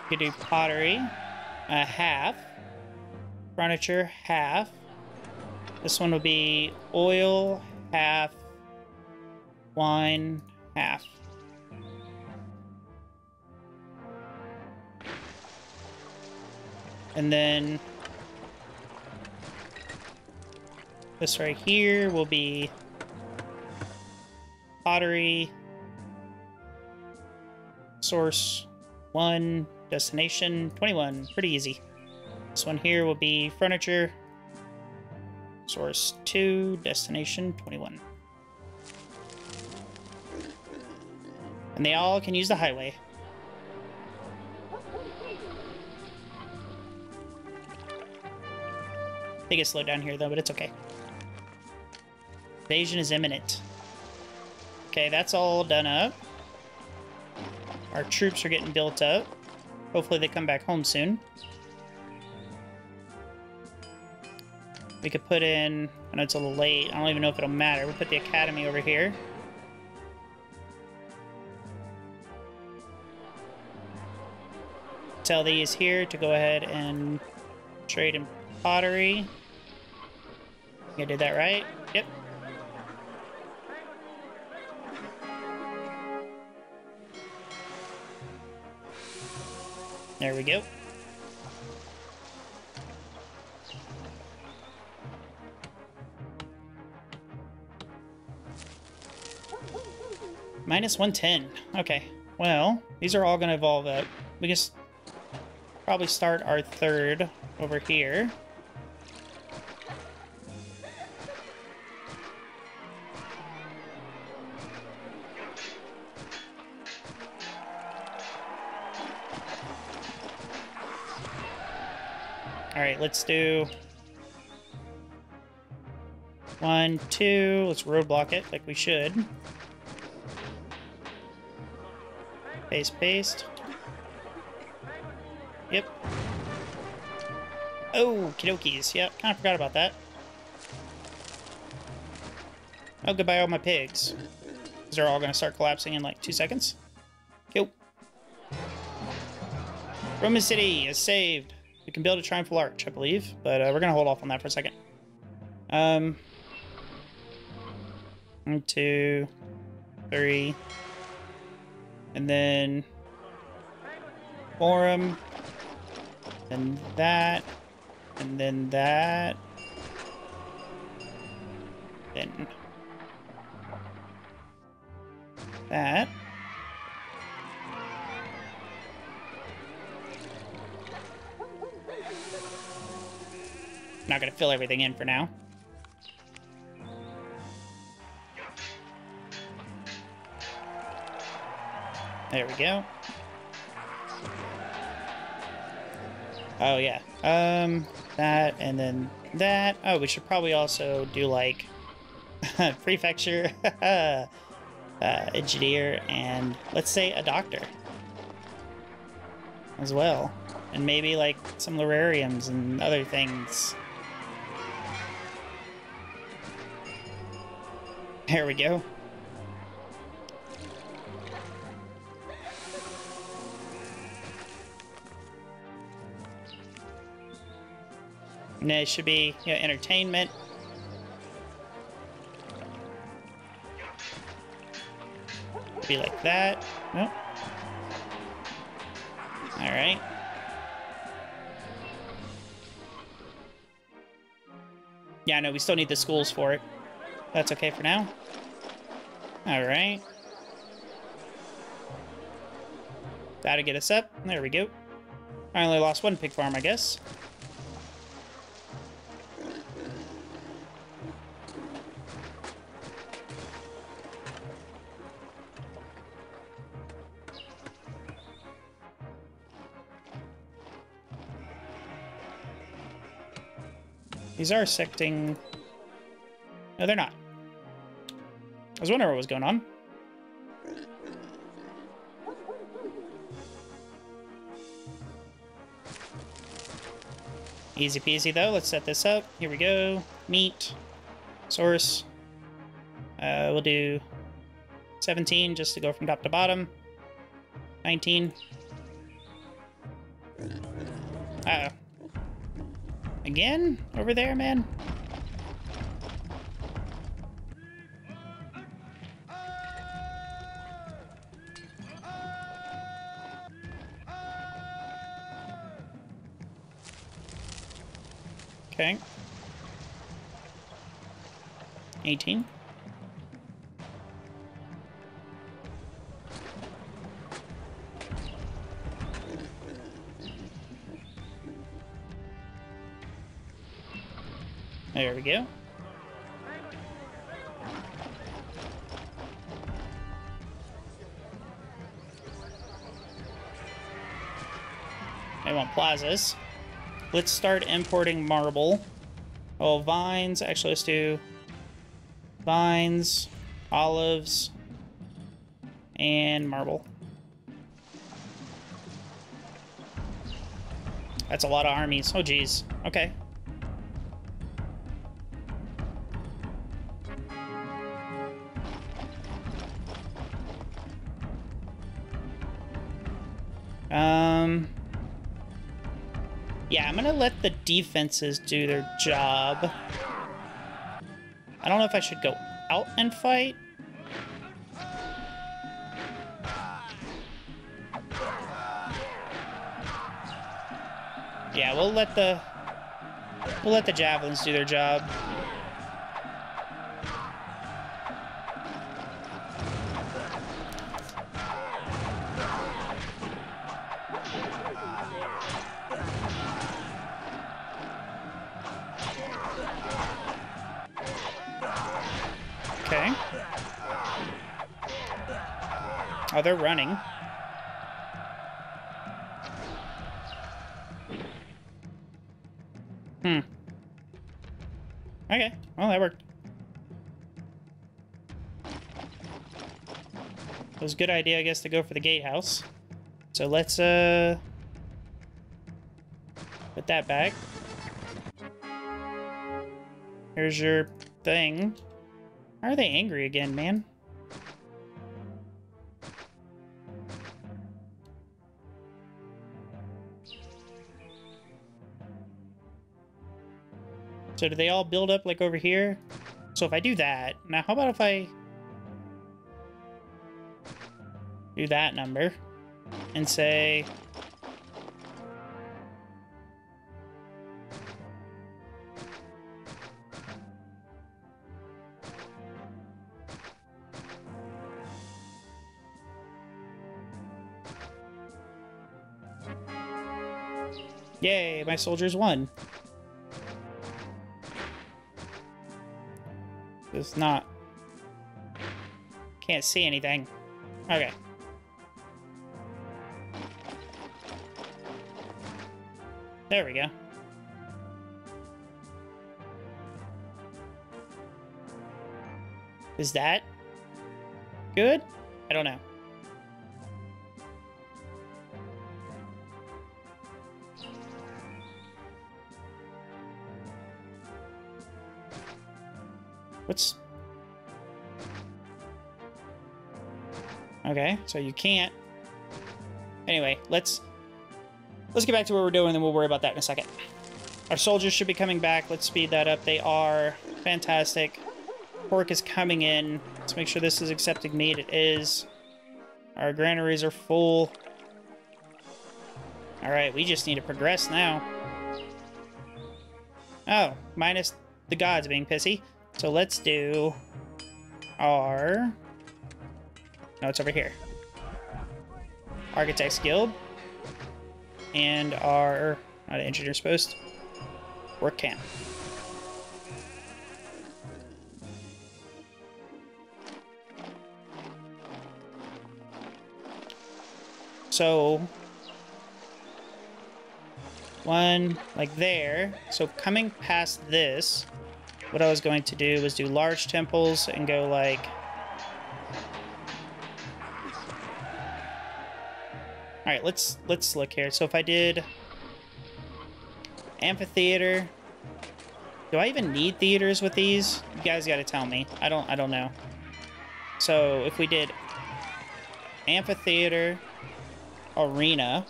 You do pottery, half. Furniture, half. This one will be oil, half, wine, half. And then this right here will be pottery, source 1, destination 21. Pretty easy. This one here will be furniture. Source 2, destination 21. And they all can use the highway. They get slowed down here though, but it's okay. Invasion is imminent. Okay, that's all done up. Our troops are getting built up. Hopefully they come back home soon. We could put in, I know it's a little late, I don't even know if it'll matter. We'll put the academy over here. Tell these here to go ahead and trade in pottery. I did that right? Yep. There we go. -110. Okay, well, these are all going to evolve up. We can probably start our third over here. Alright, let's do 1, 2, let's roadblock it like we should. Paste, paste. Yep. Oh, kidokies. Yep, kind of forgot about that. Oh, goodbye all my pigs. Because they're all going to start collapsing in like 2 seconds. Yo. Roman city is saved. We can build a triumphal arch, I believe. But we're going to hold off on that for a second. 1, 2, 3... And then forum, and then that, then that. Not gonna fill everything in for now. There we go. Oh, yeah. That, and then that. Oh, we should probably also do, like, prefecture, engineer, and, let's say, a doctor. As well. And maybe, like, some larariums and other things. There we go. And it should be, you know, entertainment. It'd be like that. Nope. All right. Yeah, no, we still need the schools for it. That's okay for now. All right. That'll get us up. There we go. I only lost one pig farm, I guess. These are secting... No, they're not. I was wondering what was going on. Easy peasy, though. Let's set this up. Here we go. Meat. Source. We'll do 17 just to go from top to bottom. 19. Uh-oh. Again? Over there, man? Okay. 18. There we go. I want plazas. Let's start importing marble. Oh, vines. Actually, let's do vines, olives, and marble. That's a lot of armies. Oh, geez. Okay. Yeah, I'm gonna let the defenses do their job. I don't know if I should go out and fight. Yeah, we'll let the javelins do their job. Oh, they're running. Hmm. Okay. Well, that worked. It was a good idea, I guess, to go for the gatehouse. So let's, put that back. Here's your thing. Why are they angry again, man? So do they all build up, like, over here? So if I do that... Now, how about if I... do that number. And say... Yay, my soldiers won. It's not... Can't see anything. Okay. There we go. Is that good? I don't know. What's... Okay, so you can't... Anyway, let's get back to what we're doing, then we'll worry about that in a second. Our soldiers should be coming back. Let's speed that up. They are. Fantastic. Pork is coming in. Let's make sure this is accepting meat. It is. Our granaries are full. Alright, we just need to progress now. Oh, minus the gods being pissy. So let's do our... No, it's over here. Architects Guild. And our... Not an engineer's post. Work camp. So... One, like there. So coming past this... What I was going to do was do large temples and go like... Alright, let's look here. So if I did amphitheater... Do I even need theaters with these? You guys gotta tell me. I don't know. So if we did amphitheater, arena...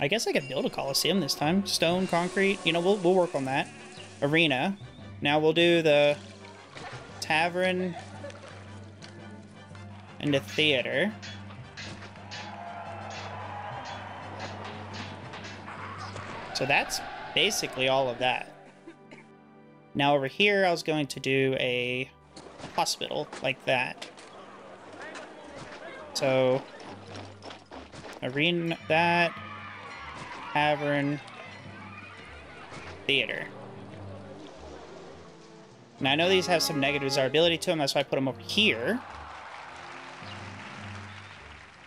I guess I could build a coliseum this time. Stone, concrete, you know, we'll work on that. Arena. Now we'll do the tavern and the theater. So that's basically all of that. Now over here, I was going to do a hospital like that. So, arena, that... Tavern, theater. Now I know these have some negative desirability to them, that's why I put them over here.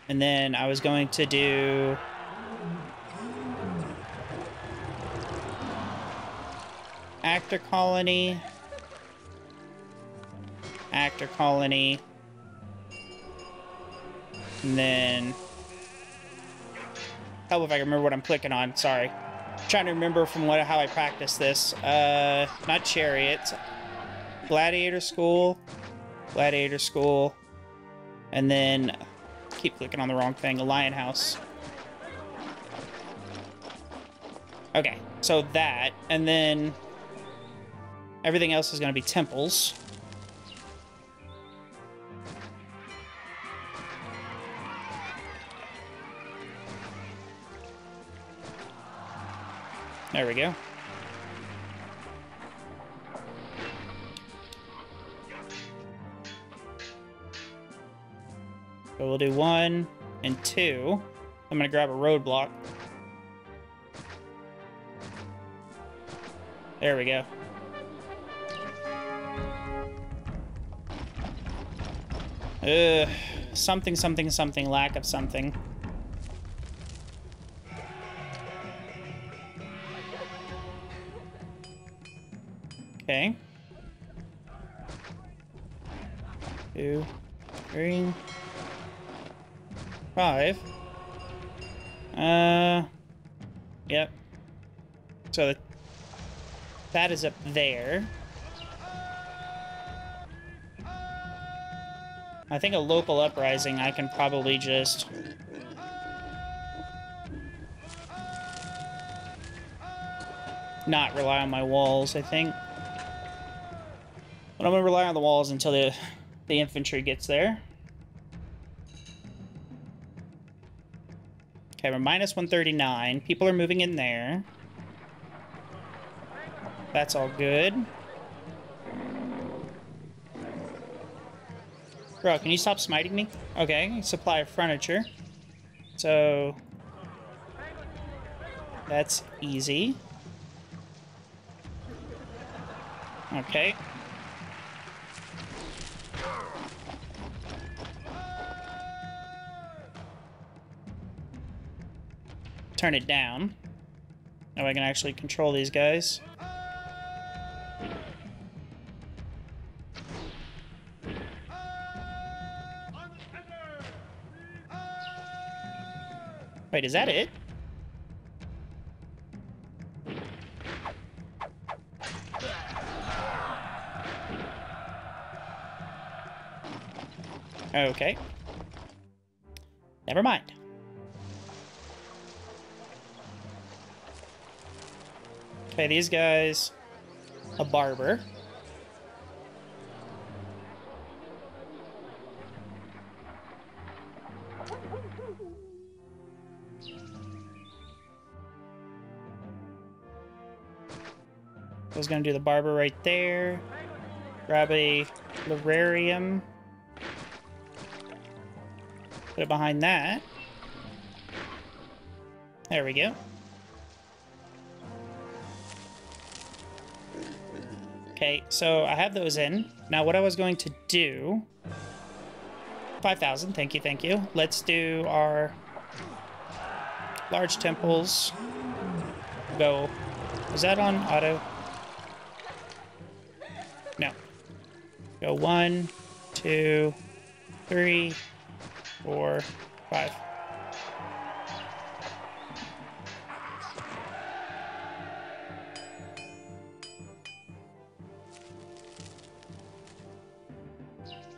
And then I was going to do... Actor colony. Actor colony. And then... Hell, if I can remember what I'm clicking on. Sorry. I'm trying to remember from how I practiced this. Not chariots. Gladiator school. Gladiator school. And then... Keep clicking on the wrong thing. A lion house. Okay. So that. And then... Everything else is going to be temples. There we go. So we'll do 1 and 2. I'm going to grab a roadblock. There we go. Something, something, something, lack of something. Okay. 2, 3, 5. Yep. So that is up there. I think a local uprising I can probably just... not rely on my walls, I think. But I'm gonna rely on the walls until the infantry gets there. Okay, we're minus 139. People are moving in there. That's all good. Bro, can you stop smiting me? Okay, supply of furniture. So... that's easy. Okay. Turn it down. Now I can actually control these guys. Wait, is that it? Okay. Never mind. Okay, these guys, a barber. I was gonna do the barber right there. Grab a lararium. Put it behind that. There we go. Okay, so I have those in. Now what I was going to do... 5,000, thank you, thank you. Let's do our large temples. Go. Is that on auto? No. Go 1, 2, 3, 4, 5.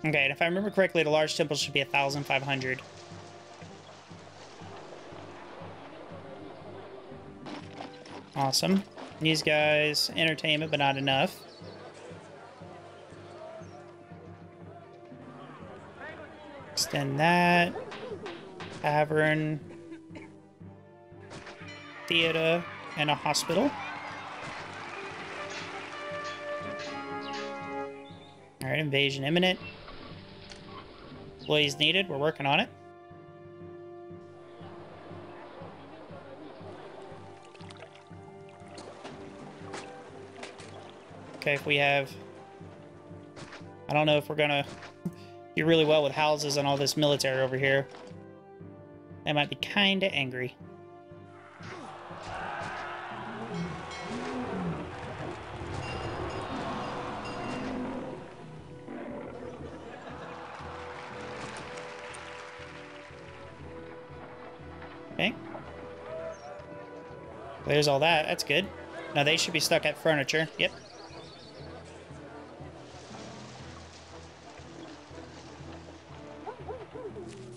Okay, and if I remember correctly, the large temple should be 1,500. Awesome. These guys, entertainment, but not enough. Extend that. Tavern. Theater. And a hospital. Alright, invasion imminent. Employees needed. We're working on it. Okay, if we have... I don't know if we're gonna do really well with houses and all this military over here. They might be kinda angry. There's all that. That's good. Now they should be stuck at furniture. Yep.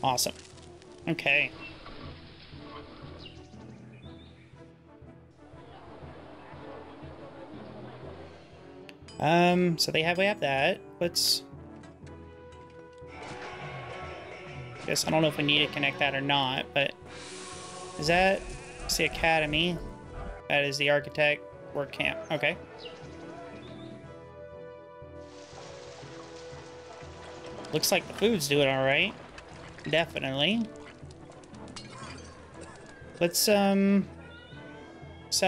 Awesome. Okay. So we have that. Let's... guess I don't know if we need to connect that or not, but... is that... it's the academy... that is the architect work camp. Okay. Looks like the food's doing all right. Definitely. Let's set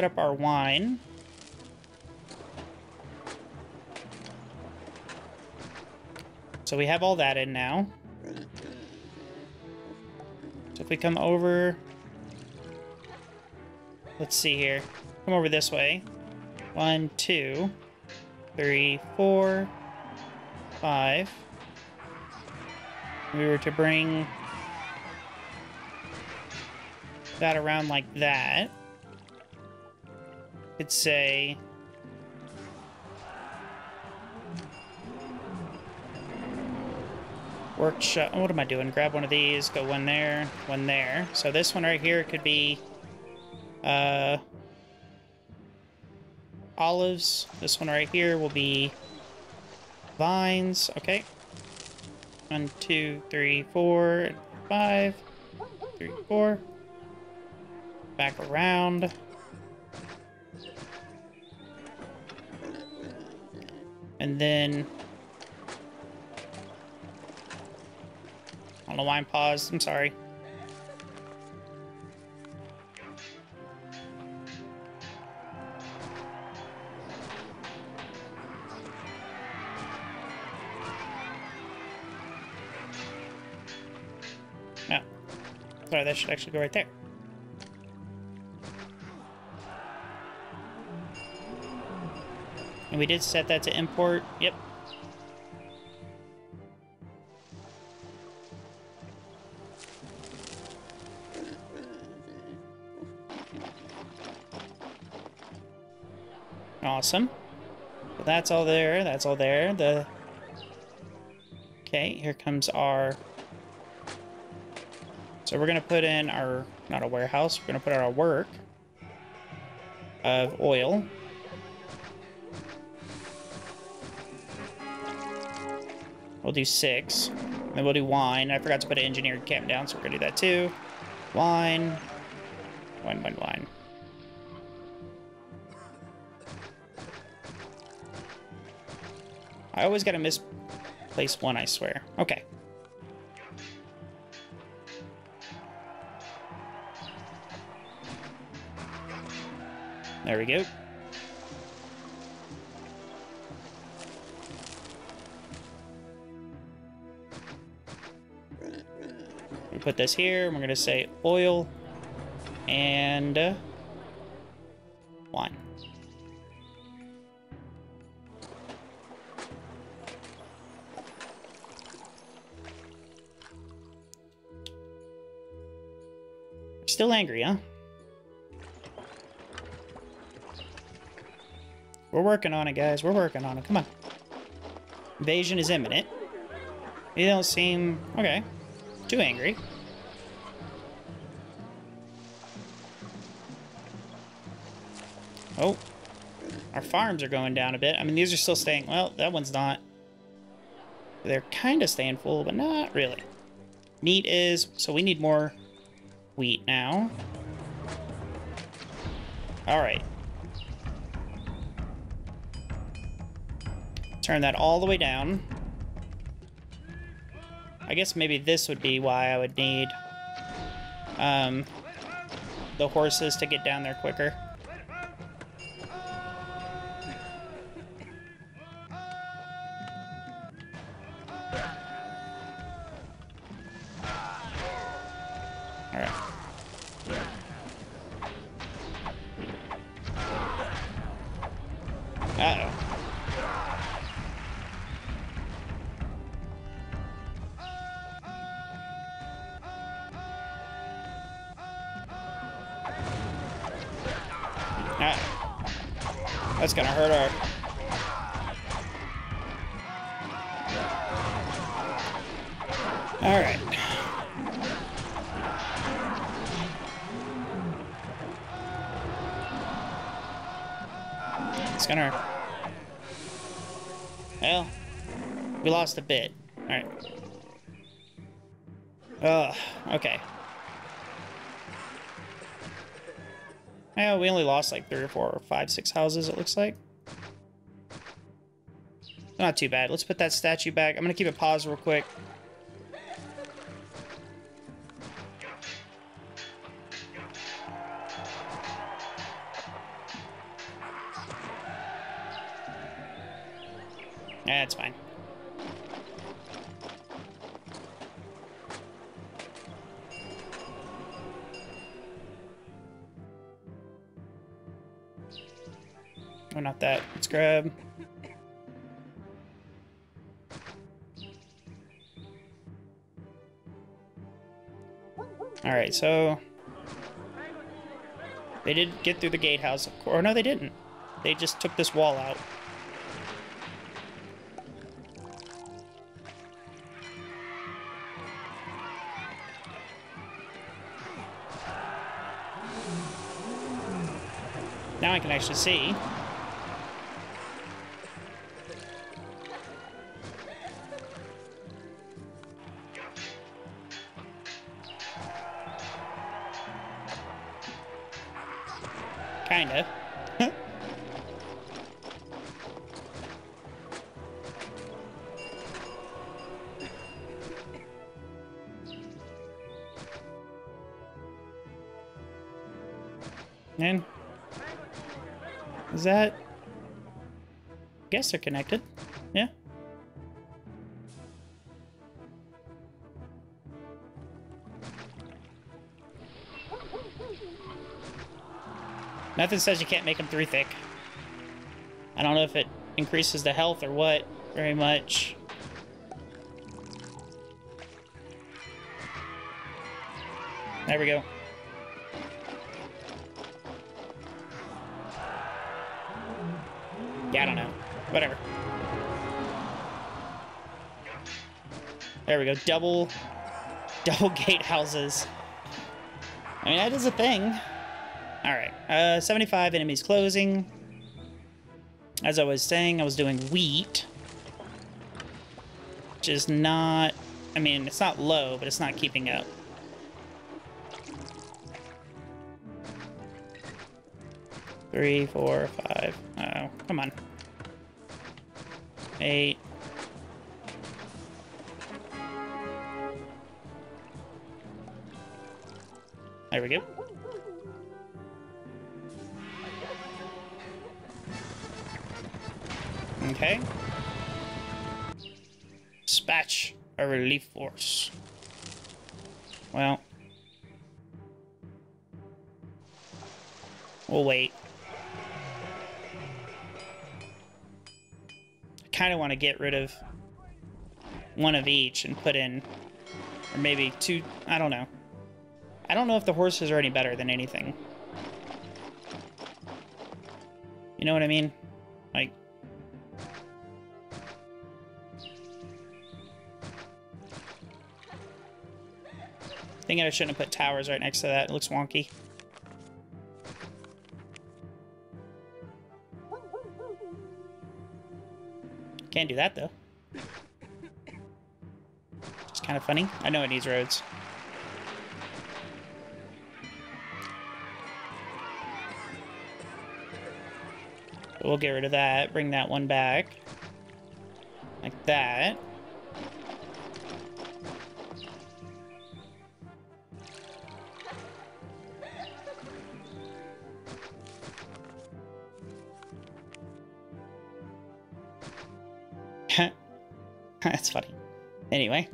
up our wine. So we have all that in now. So if we come over, let's see here. Come over this way. 1, 2, 3, 4, 5. We were to bring that around like that. Could say workshop. What am I doing? Grab one of these, go one there, one there. So this one right here could be olives. This one right here will be vines. Okay. 1, 2, 3, 4, 5. 3, 4. Back around. And then on the line pause, I'm sorry. No. Sorry, that should actually go right there. And we did set that to import. Yep. Awesome. Well, that's all there. That's all there. Okay, here comes our... So we're going to put in our... Not a warehouse. We're going to put out our work of oil. We'll do 6. Then we'll do wine. I forgot to put an engineered camp down, so we're going to do that too. Wine. Wine, wine, wine. I always got to misplace one, I swear. Okay. There we go. Put this here, and we're going to say oil and wine. Still angry, huh? We're working on it, guys. We're working on it. Come on. Invasion is imminent. You don't seem... Okay. Too angry. Oh, our farms are going down a bit. I mean, these are still staying. Well, that one's not. They're kind of staying full, but not really. Meat is, so we need more wheat now. All right. Turn that all the way down. I guess maybe this would be why I would need the horses to get down there quicker. That's gonna hurt our... Alright. It's gonna hurt. Well, we lost a bit. Alright. Ugh, okay. Yeah, we only lost like 3 or 4 or 5, 6 houses, it looks like. Not too bad. Let's put that statue back. I'm going to keep it paused real quick. Yeah, it's fine. Oh, not that. Let's grab. Alright, so they did get through the gatehouse, of course. Or no, they didn't. They just took this wall out. Now I can actually see. Kinda. And is that? I guess they're connected. Yeah. Nothing says you can't make them three thick. I don't know if it increases the health or what very much. There we go. Yeah, I don't know. Whatever. There we go. Double gatehouses. I mean, that is a thing. Alright, 75 enemies closing. As I was saying, I was doing wheat. Which is not... I mean, it's not low, but it's not keeping up. Three, four, five. Uh-oh, come on. 8. There we go. Okay. Dispatch a relief force. Well. We'll wait. I kind of want to get rid of one of each and put in, or maybe two, I don't know. I don't know if the horses are any better than anything. You know what I mean? Like, thinking I shouldn't have put towers right next to that. It looks wonky. Can't do that, though. It's kind of funny. I know it needs roads. But we'll get rid of that. Bring that one back. Like that. That's funny. Anyway.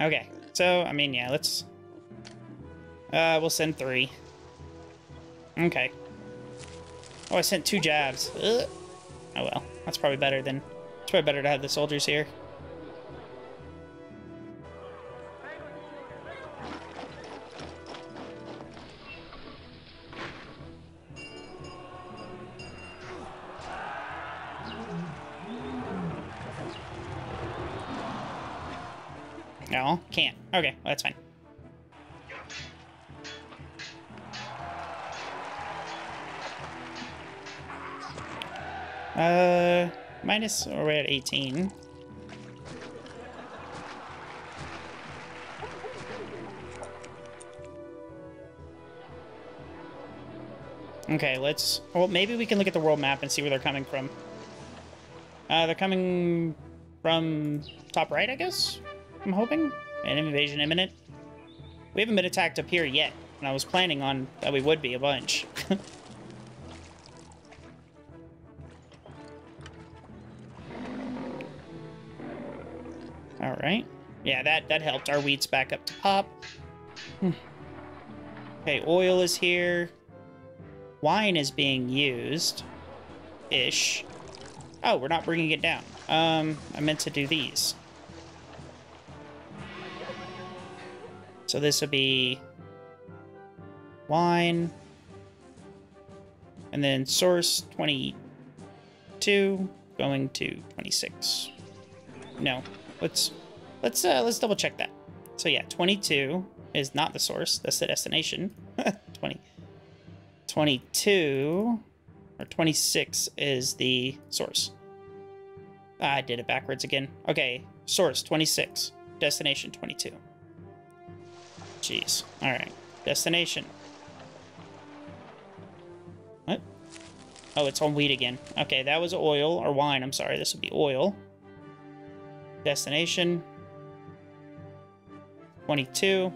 Okay. So, I mean, yeah, let's... we'll send 3. Okay. Oh, I sent 2 jabs. Ugh. Oh, well. That's probably better than... It's probably better to have the soldiers here. No, can't. Okay, well, that's fine. Minus, or we're at 18. Okay, let's... Well, maybe we can look at the world map and see where they're coming from. They're coming from top right, I guess? I'm hoping. An invasion imminent. We haven't been attacked up here yet, and I was planning on that we would be a bunch. Alright. Yeah, that helped. Our wheat's back up to pop. Okay, oil is here. Wine is being used-ish. Oh, we're not bringing it down. I meant to do these. So this would be wine, and then source 22 going to 26. No, let's double check that. So yeah, 22 is not the source. That's the destination. 22 or 26 is the source. I did it backwards again. Okay, source 26, destination 22. Jeez. All right. Destination. What? Oh, it's on wheat again. Okay, that was oil or wine. I'm sorry. This would be oil. Destination. 22.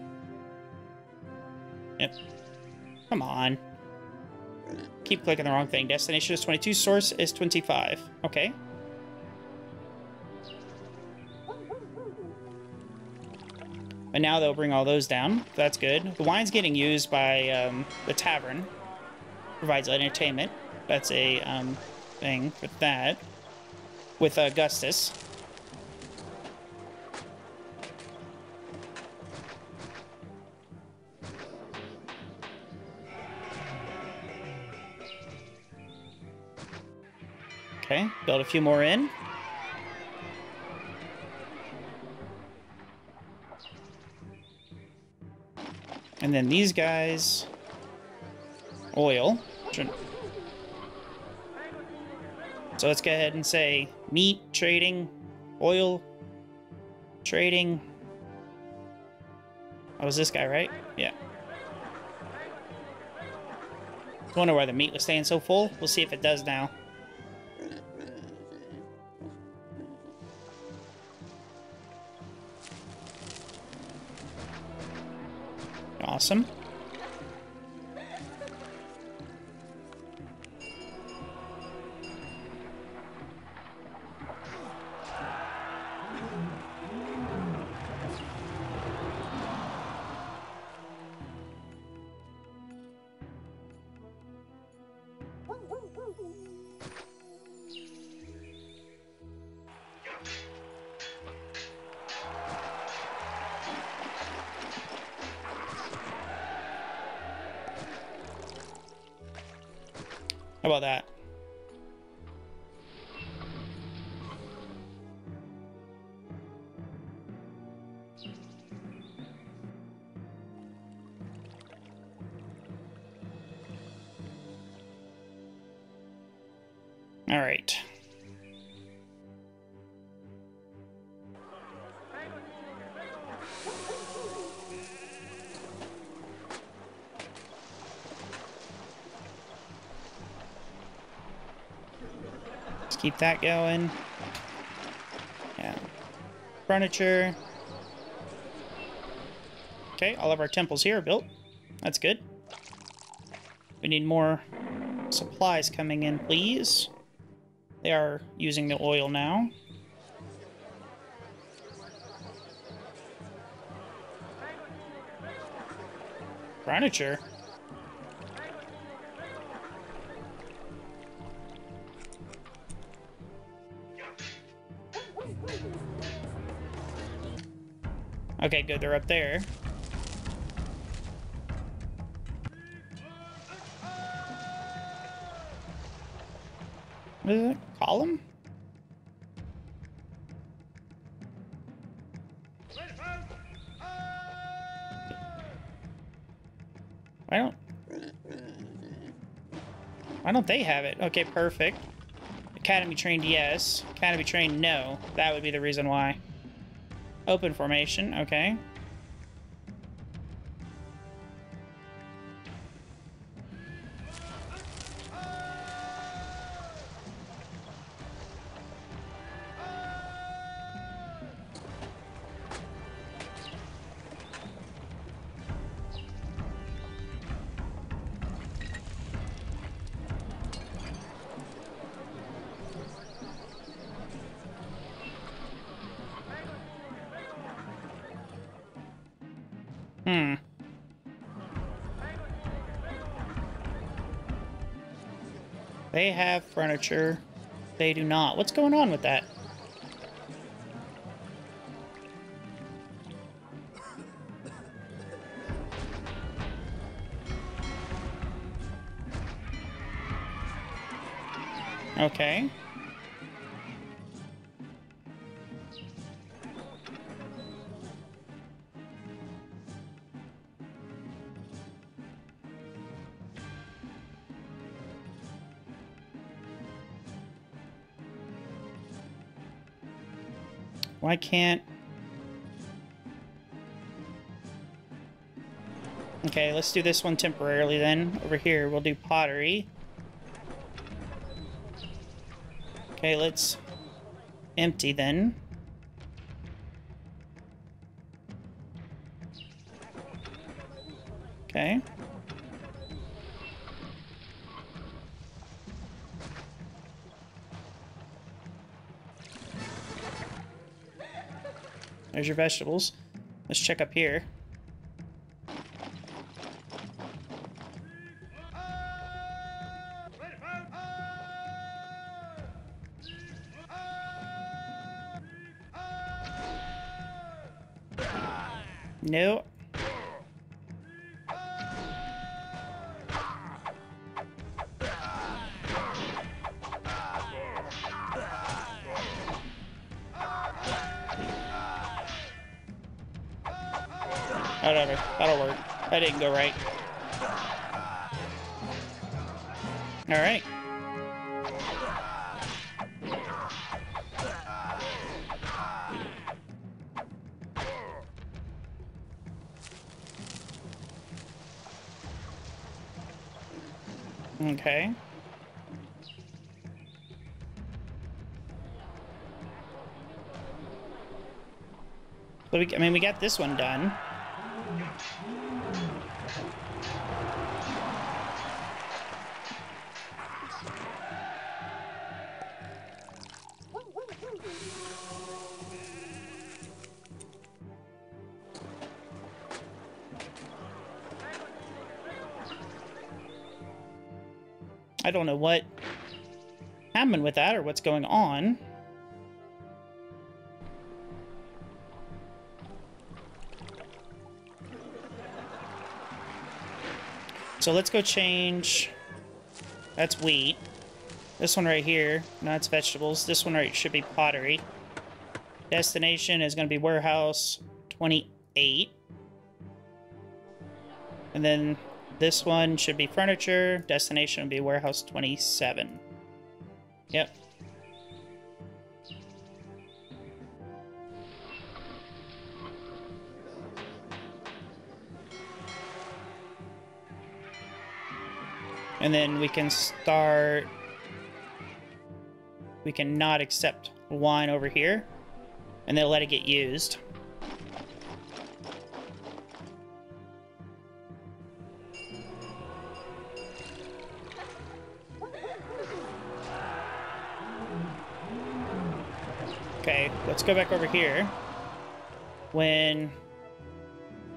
Yep. Come on. Keep clicking the wrong thing. Destination is 22. Source is 25. Okay. But now they'll bring all those down. That's good. The wine's getting used by the tavern. Provides entertainment. That's a thing with that. With Augustus. Okay, build a few more in. And then these guys, oil. So let's go ahead and say meat trading, oil trading. Oh, was this guy right? Yeah. I wonder why the meat was staying so full. We'll see if it does now. Awesome. How about that? All right. Keep that going. Yeah. Furniture. Okay, all of our temples here are built. That's good. We need more supplies coming in, please. They are using the oil now. Furniture. Okay, good, they're up there. What is it? Column? Why don't they have it? Okay, perfect. Academy trained, yes. Academy trained, no. That would be the reason why. Open formation, okay. They have furniture. They do not. What's going on with that? Okay. Why can't... Okay, let's do this one temporarily then. Over here, we'll do pottery. Okay, let's empty then. Okay. There's your vegetables. Let's check up here. No. Whatever. That'll work. That didn't go right. Alright. Okay. But we, I mean, we got this one done. I don't know what happened with that or what's going on. So let's go change. That's wheat. This one right here. No, it's vegetables. This one right should be pottery. Destination is going to be warehouse 28. And then this one should be furniture. Destination would be warehouse 27. Yep. And then we can start... We cannot accept wine over here. And they'll let it get used. Okay, let's go back over here. When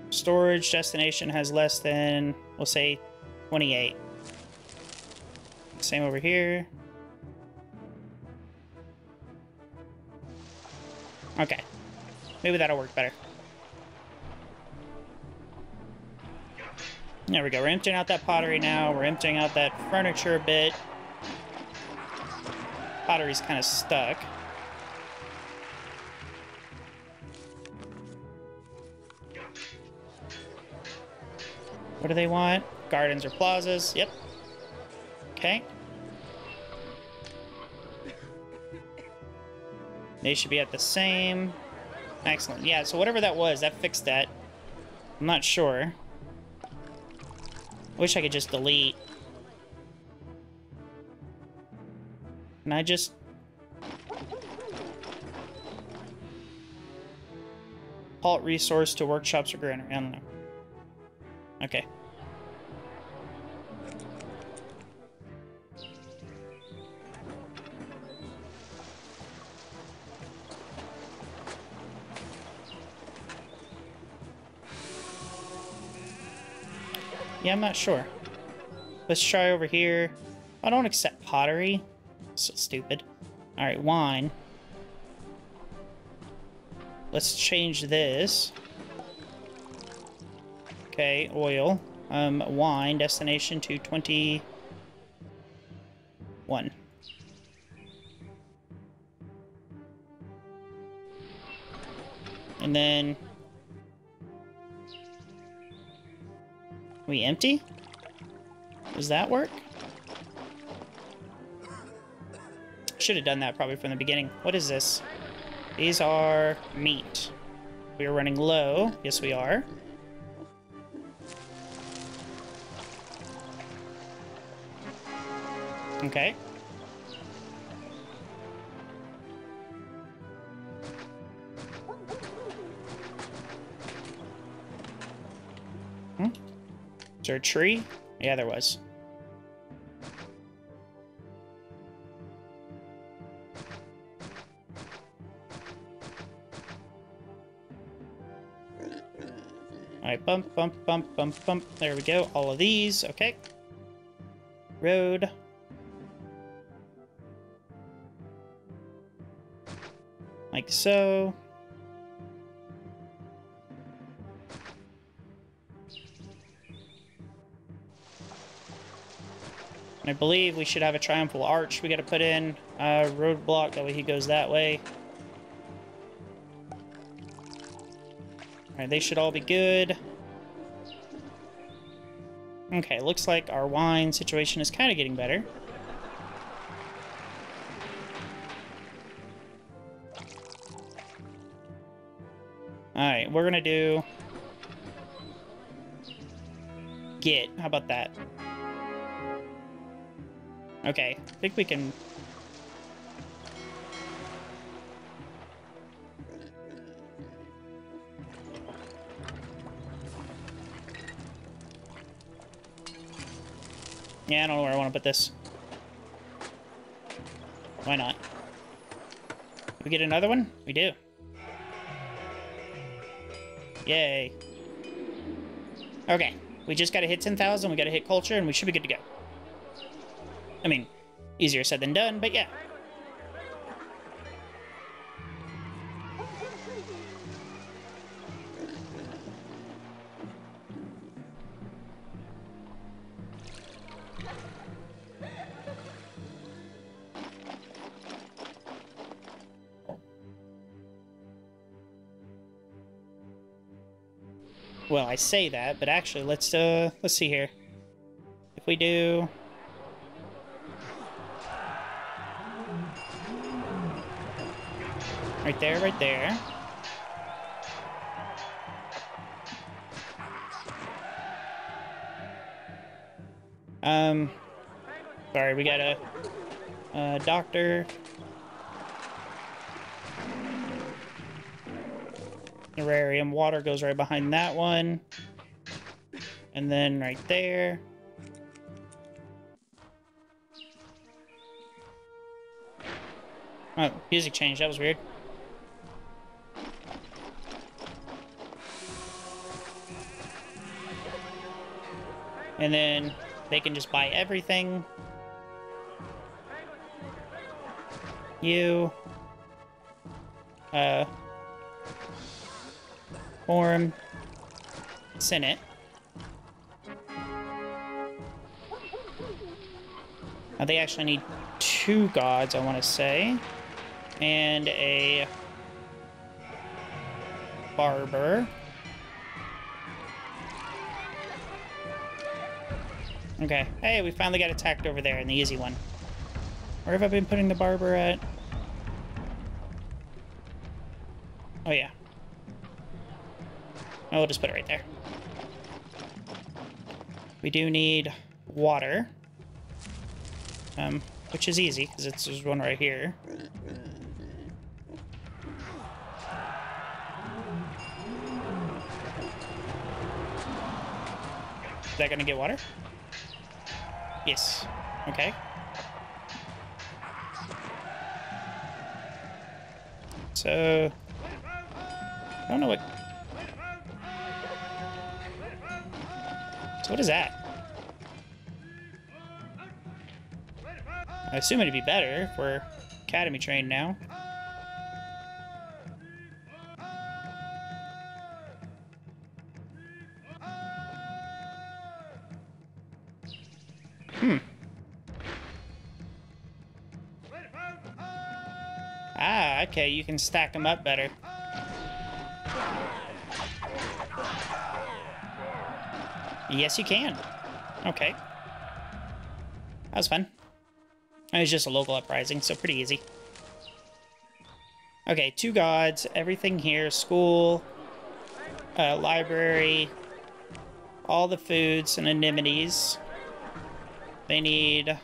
storage destination has less than, we'll say, 28. Same over here. Okay. Maybe that'll work better. There we go. We're emptying out that pottery now. We're emptying out that furniture a bit. Pottery's kind of stuck. What do they want? Gardens or plazas? Yep. Okay. They should be at the same. Excellent. Yeah, so whatever that was, that fixed that. I'm not sure. I wish I could just delete. Can I just... Halt resource to workshops or granary. I don't know. Okay. Yeah, I'm not sure. Let's try over here. I don't accept pottery. So stupid. Alright, wine. Let's change this. Okay, oil. Wine, destination to 21. And then... we empty? Does that work? Should have done that probably from the beginning. What is this? These are meat. We are running low. Yes, we are. Okay. Is there a tree? Yeah, there was. Alright, bump, bump, bump, bump, bump. There we go. All of these. Okay. Road. Like so. I believe we should have a triumphal arch we gotta put in. Roadblock, that way he goes that way. Alright, they should all be good. Okay, looks like our wine situation is kind of getting better. Alright, we're gonna do... get. How about that? Okay, I think we can... yeah, I don't know where I want to put this. Why not? We get another one? We do. Yay. Okay, we just got to hit 10,000, we got to hit culture, and we should be good to go. I mean, easier said than done, but yeah. Well, I say that, but actually, let's see here. If we do... right there, right there. Sorry, we got a doctor. Terrarium, water goes right behind that one. And then right there. Oh, music changed, that was weird. And then they can just buy everything. You. Form. Senate. Now they actually need two gods, I want to say. And a... barber. Okay. Hey, we finally got attacked over there in the easy one. Where have I been putting the barber at? Oh, yeah. Oh, we'll just put it right there. We do need water. Which is easy, because it's just one right here. Is that going to get water? Yes. Okay. So... I don't know what... so what is that? I assume it'd be better if we're academy trained now. Ah, okay, you can stack them up better. Yes, you can. Okay. That was fun. It was just a local uprising, so pretty easy. Okay, 2 gods, everything here, school, library, all the foods and amenities. They need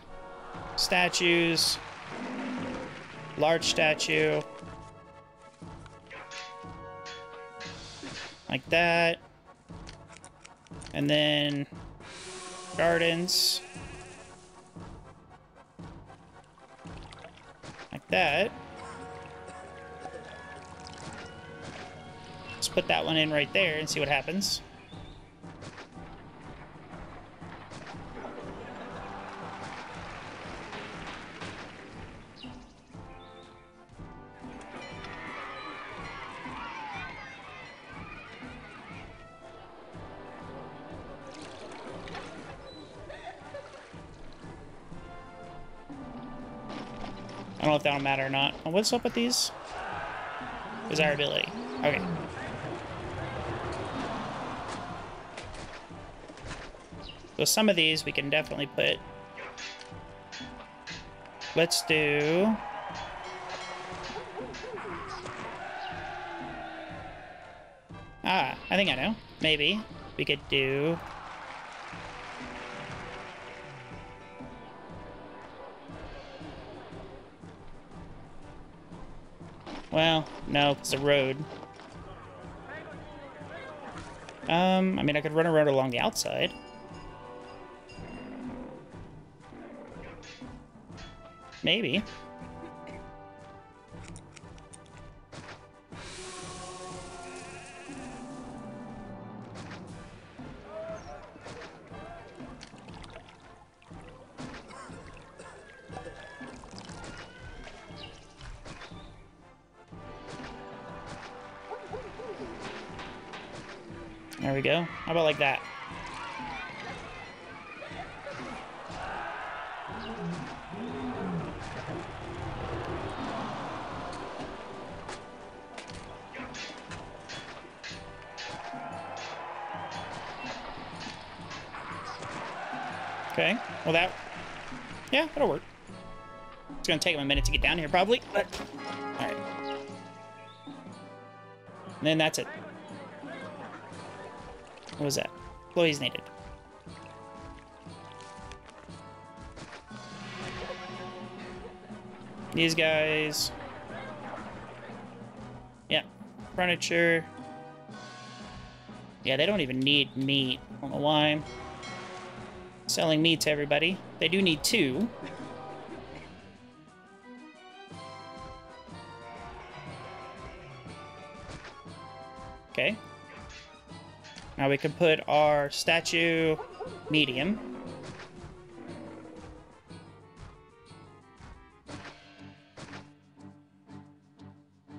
statues, large statue, like that, and then gardens, like that. Let's put that one in right there and see what happens. I don't know if that'll matter or not. Oh, what's up with these? Desirability. Okay. So some of these we can definitely put. Let's do... Ah, I think I know. Maybe we could do... Well, no, it's a road. I mean, I could run a road along the outside. Maybe. There we go. How about like that? Okay. Well, that... Yeah, that'll work. It's gonna take him a minute to get down here, probably, but... Alright. And then that's it. What was that? Employees needed. These guys. Yeah. Furniture. Yeah, they don't even need meat. I don't know why I'm selling meat to everybody. They do need 2. Okay. Now we can put our statue medium.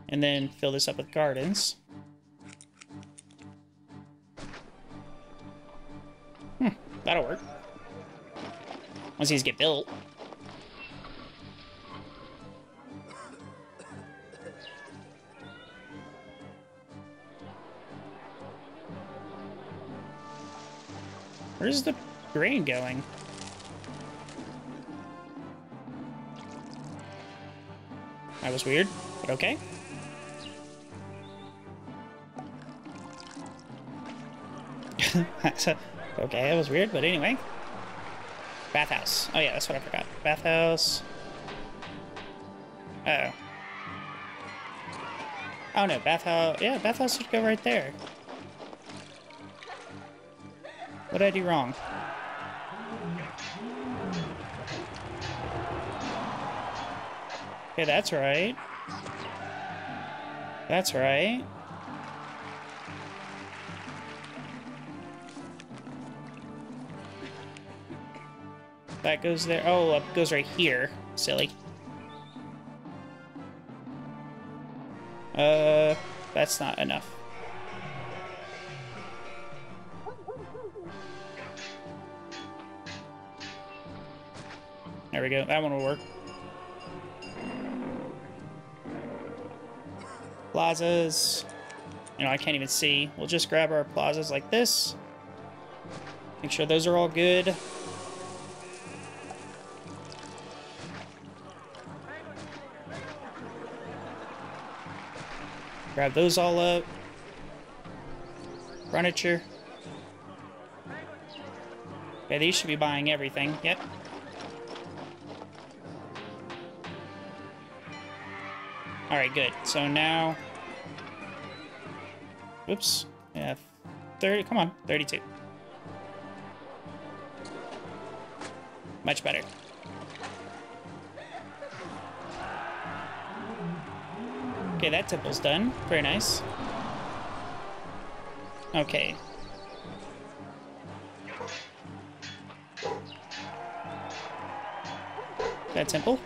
And then fill this up with gardens. That'll work. Once these get built. Where's the grain going? That was weird, but okay. Okay, that was weird, but anyway. Bathhouse. Oh yeah, that's what I forgot. Bathhouse. Uh-oh. Oh no, bathhouse. Yeah, bathhouse should go right there. What did I do wrong? Okay, that's right. That's right. That goes there. Oh, it goes right here. silly. That's not enough. There we go, that one will work. Plazas. You know, I can't even see. We'll just grab our plazas like this. Make sure those are all good. Grab those all up. Furniture. Okay, these should be buying everything. Yep. Alright, good. So now... Oops. Yeah, 30. Come on, 32. Much better. Okay, that temple's done. Very nice. Okay. That temple.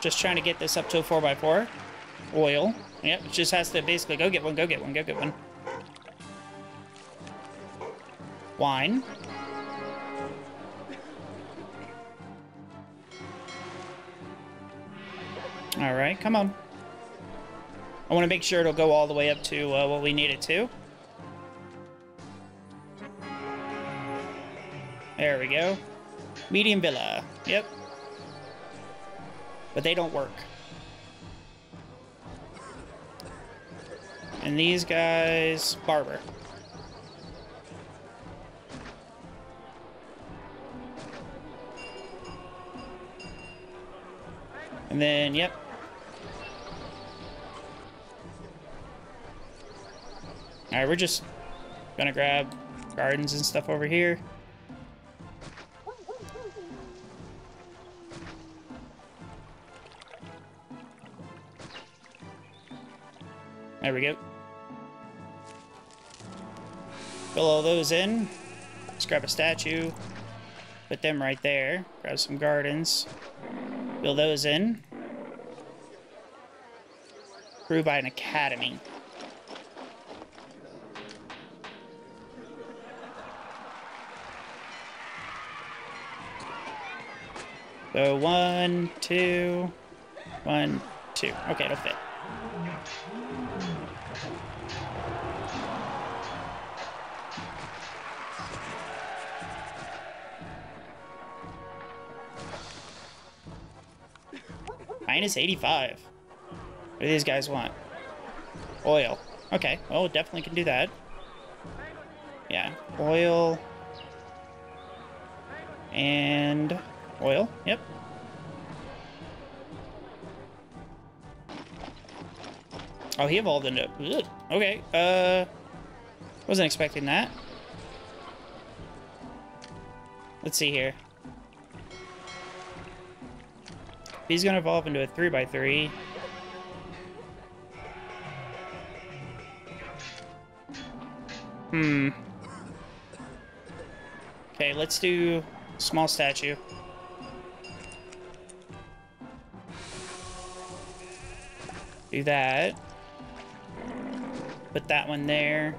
Just trying to get this up to a 4x4. Oil. Yep, it just has to basically go get one, go get one, go get one. Wine. Alright, come on. I want to make sure it'll go all the way up to what we need it to. There we go. Medium villa. Yep. But they don't work. And these guys... Barber. And then, yep. Alright, we're just gonna grab gardens and stuff over here. There we go. Fill all those in. Let's grab a statue. Put them right there. Grab some gardens. Fill those in. Grew by an academy. So 1, 2, 1, 2. Okay, it'll fit. Minus 85. What do these guys want? Oil. Okay. Oh, definitely can do that. Yeah. Oil. And oil. Yep. Oh, he evolved into... Ugh. Okay. Wasn't expecting that. Let's see here. He's going to evolve into a 3x3. Hmm. Okay, let's do small statue. Do that. Put that one there.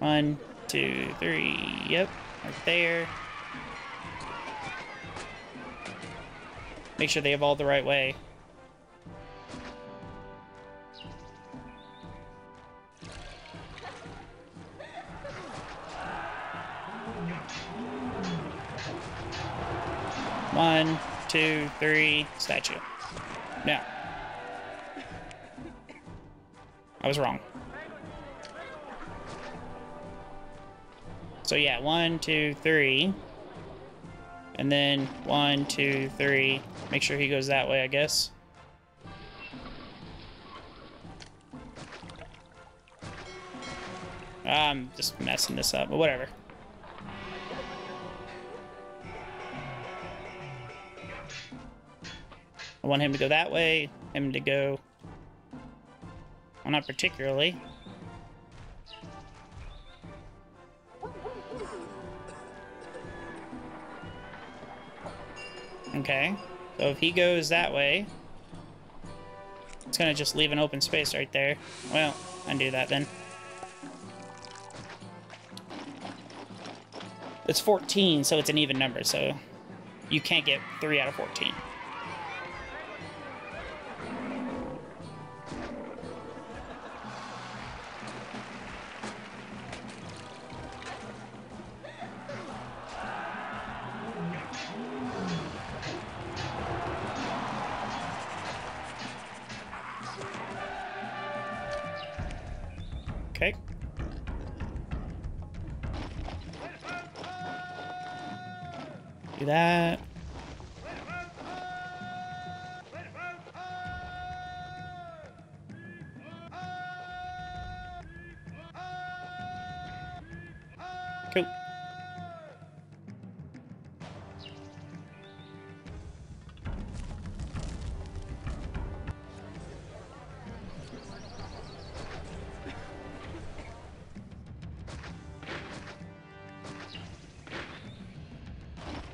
1, 2, 3. Yep, right there. Make sure they evolve the right way. One, two, three, statue. Now. I was wrong. So yeah, 1, 2, 3. And then 1, 2, 3. Make sure he goes that way, I guess. I'm just messing this up, but whatever. I want him to go that way, him to go... Well, not particularly. Okay, so if he goes that way, it's gonna just leave an open space right there. Well, undo that then. It's 14, so it's an even number, so you can't get 3 out of 14.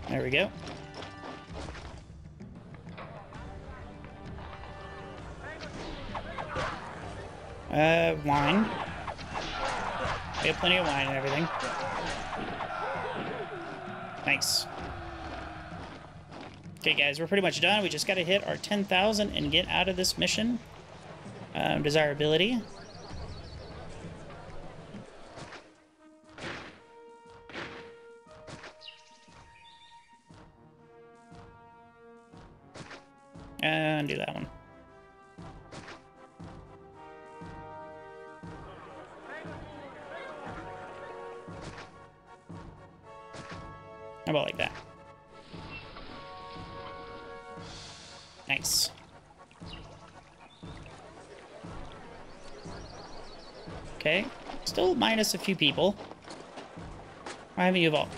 There we go. Wine. We have plenty of wine and everything. Nice. Okay, guys, we're pretty much done. We just got to hit our 10,000 and get out of this mission. Desirability. Undo that one. How about like that? Nice. Okay. Still minus a few people. Why haven't you evolved?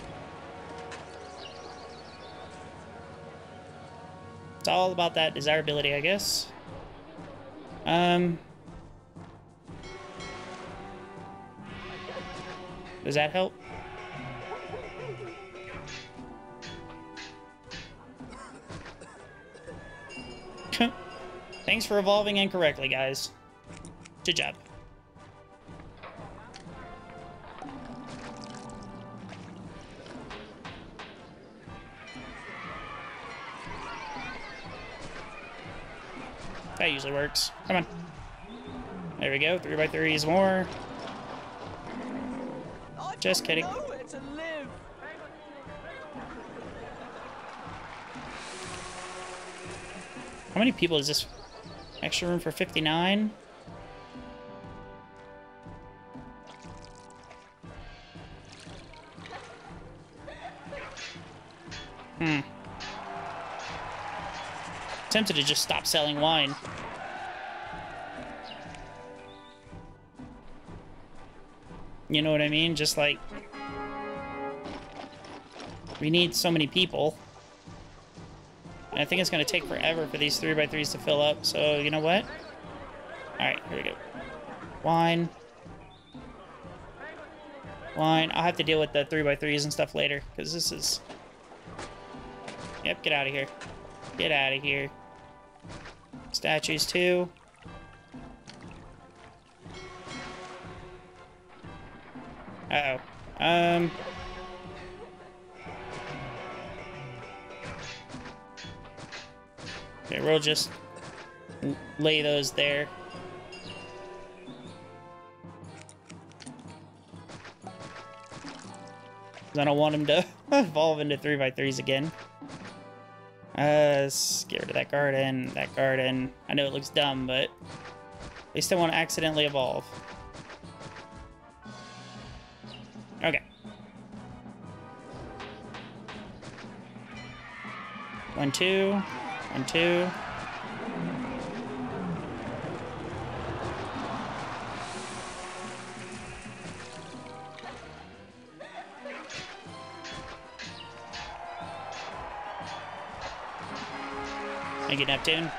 It's all about that desirability, I guess. Does that help? Thanks for evolving incorrectly, guys. Good job. That usually works. Come on. There we go. 3x3s more. Just kidding. How many people is this? Extra room for 59? Tempted to just stop selling wine. You know what I mean? Just like, we need so many people. And I think it's going to take forever for these 3x3s to fill up, so you know what? Alright, here we go. Wine. Wine. I'll have to deal with the 3x3s and stuff later, because this is... Yep, get out of here. Get out of here. Statues, too. Uh-oh. Okay, we'll just lay those there. I don't want them to evolve into 3x3s again. Let's get rid of that garden, I know it looks dumb, but at least I won't accidentally evolve. Okay. One, two. One, two. Thank you, Neptune.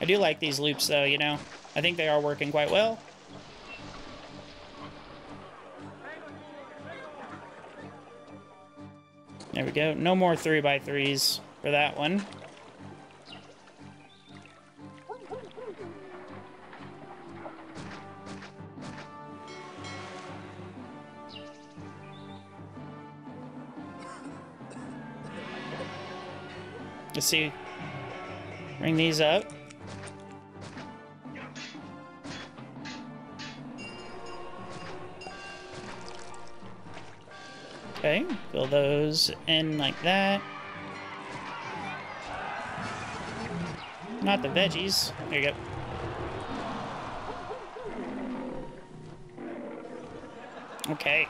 I I do like these loops, though, you know. I think they are working quite well. There we go. No more 3x3s for that one. Let's see. Bring these up. Okay, fill those in like that. Not the veggies. There you go. Okay.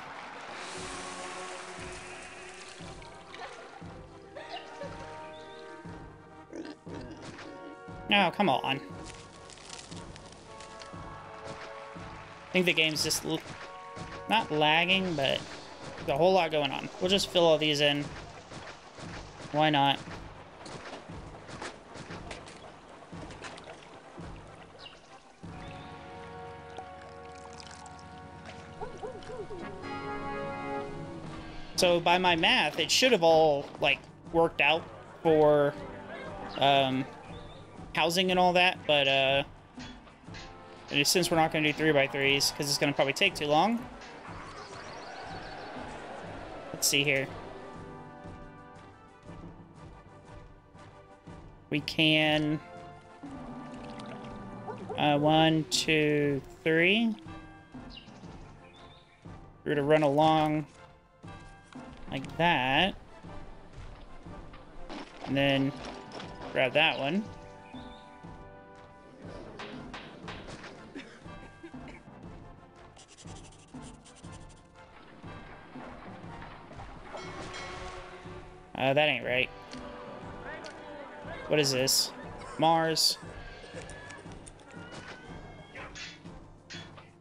Oh, come on. I think the game's just not lagging, but there's a whole lot going on. We'll just fill all these in. Why not? So by my math, it should have all, like, worked out for, housing and all that, but since we're not going to do 3x3s because it's going to probably take too long, let's see here. We can 1, 2, 3. We're going to run along like that, and then grab that one. That ain't right. What is this? Mars.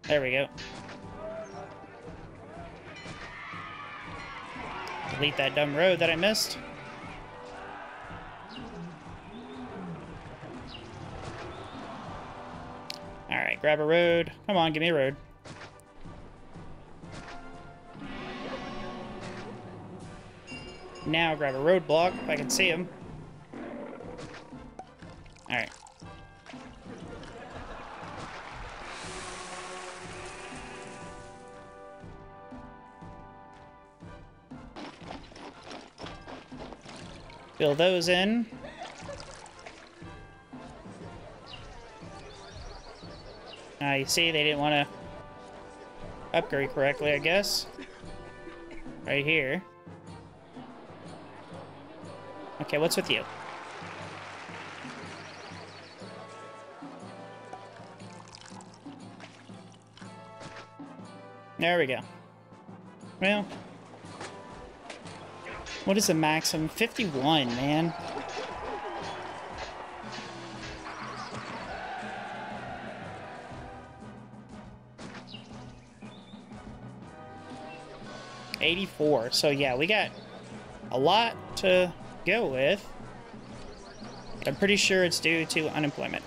There we go. Delete that dumb road that I missed. Alright, grab a road. Come on, give me a road. Now grab a roadblock if I can see him. Alright. Fill those in. You see, they didn't want to upgrade correctly, I guess. Right here. Okay, what's with you? There we go. Well, what is the maximum? 51, man. $84. So yeah, we got a lot to go with. But I'm pretty sure it's due to unemployment.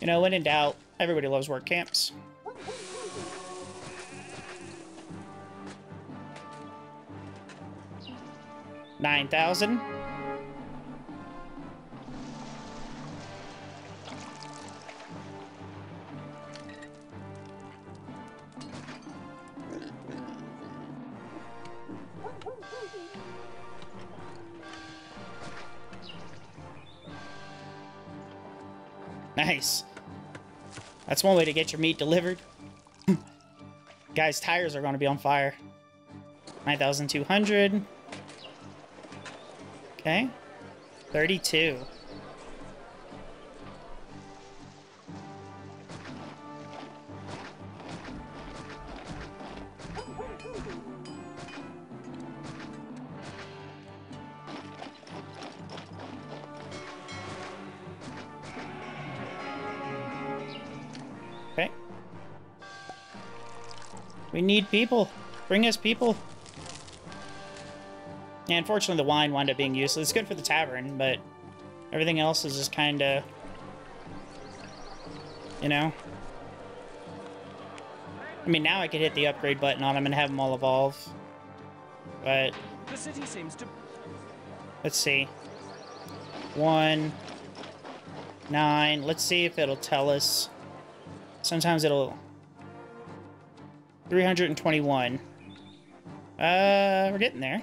You know, when in doubt, everybody loves work camps. $9,000. Nice. That's one way to get your meat delivered. Guys, tires are going to be on fire. 9,200. Okay. 32. Okay. We need people. Bring us people. Yeah, unfortunately the wine wound up being useless. It's good for the tavern, but everything else is just kind of, you know. I mean, now I could hit the upgrade button on them and have them all evolve. But the city seems to... Let's see. 1, 9. Let's see if it'll tell us. Sometimes it'll... 321. We're getting there.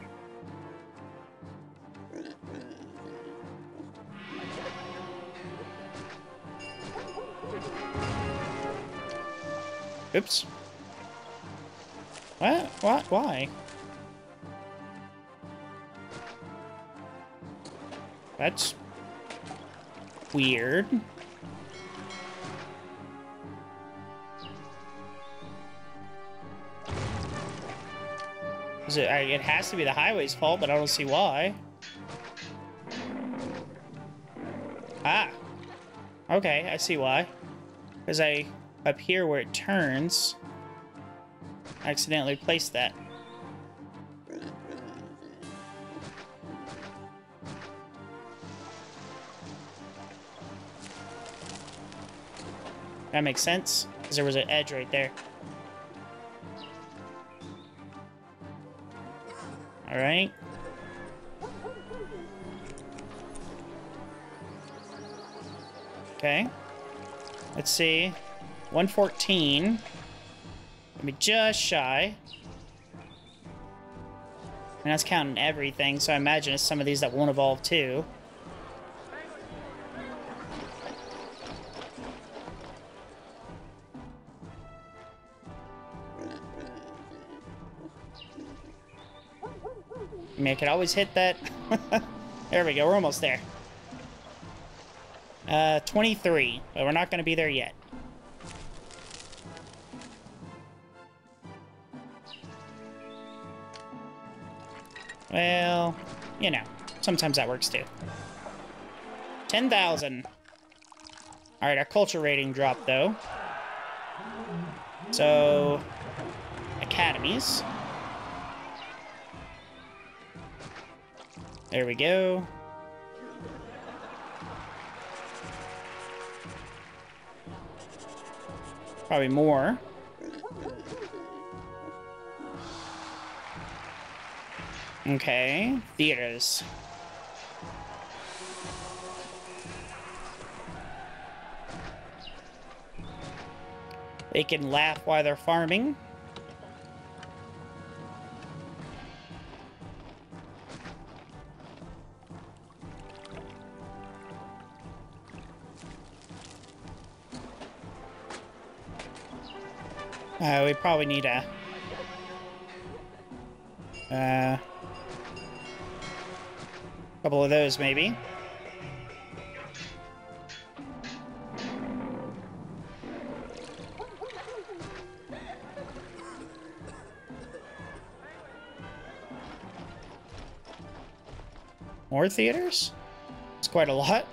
Oops. What? What? Why? That's weird. Is it? It has to be the highway's fault, but I don't see why. Ah. Okay, I see why. Because I... up here where it turns, I accidentally placed that. That makes sense, because there was an edge right there. All right. Okay. Let's see. 114. Let me just shy. And that's counting everything, so I imagine it's some of these that won't evolve too. I mean, I could always hit that. There we go, we're almost there. 23, but we're not going to be there yet. Well, you know, sometimes that works too. 10,000. Alright, our culture rating dropped though. So, academies. There we go. Probably more. Okay, theaters. They can laugh while they're farming. We probably need a... couple of those, maybe. More theaters? It's quite a lot.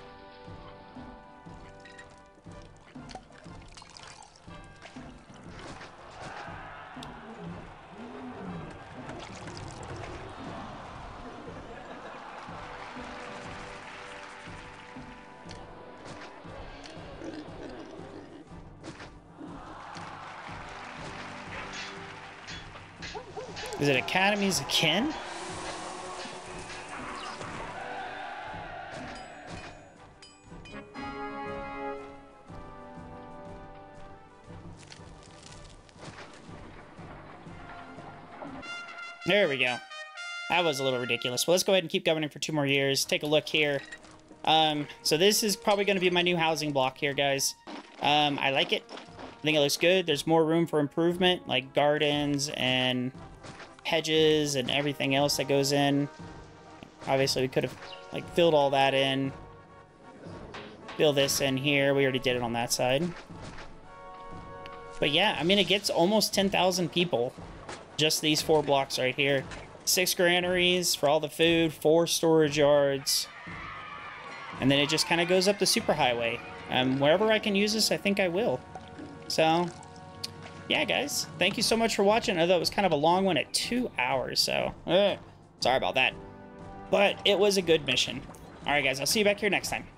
Is it academies again? There we go. That was a little ridiculous. Well, let's go ahead and keep governing for 2 more years. Take a look here. So this is probably going to be my new housing block here, guys. I like it. I think it looks good. There's more room for improvement, like gardens and... hedges and everything else that goes in. Obviously we could have like filled all that in. Fill this in here. We already did it on that side. But yeah, I mean, it gets almost 10,000 people. Just these 4 blocks right here. 6 granaries for all the food, 4 storage yards. And then it just kind of goes up the superhighway. Wherever I can use this, I think I will. So, yeah, guys, thank you so much for watching. Although it was kind of a long one at 2 hours, so sorry about that. But it was a good mission. All right, guys, I'll see you back here next time.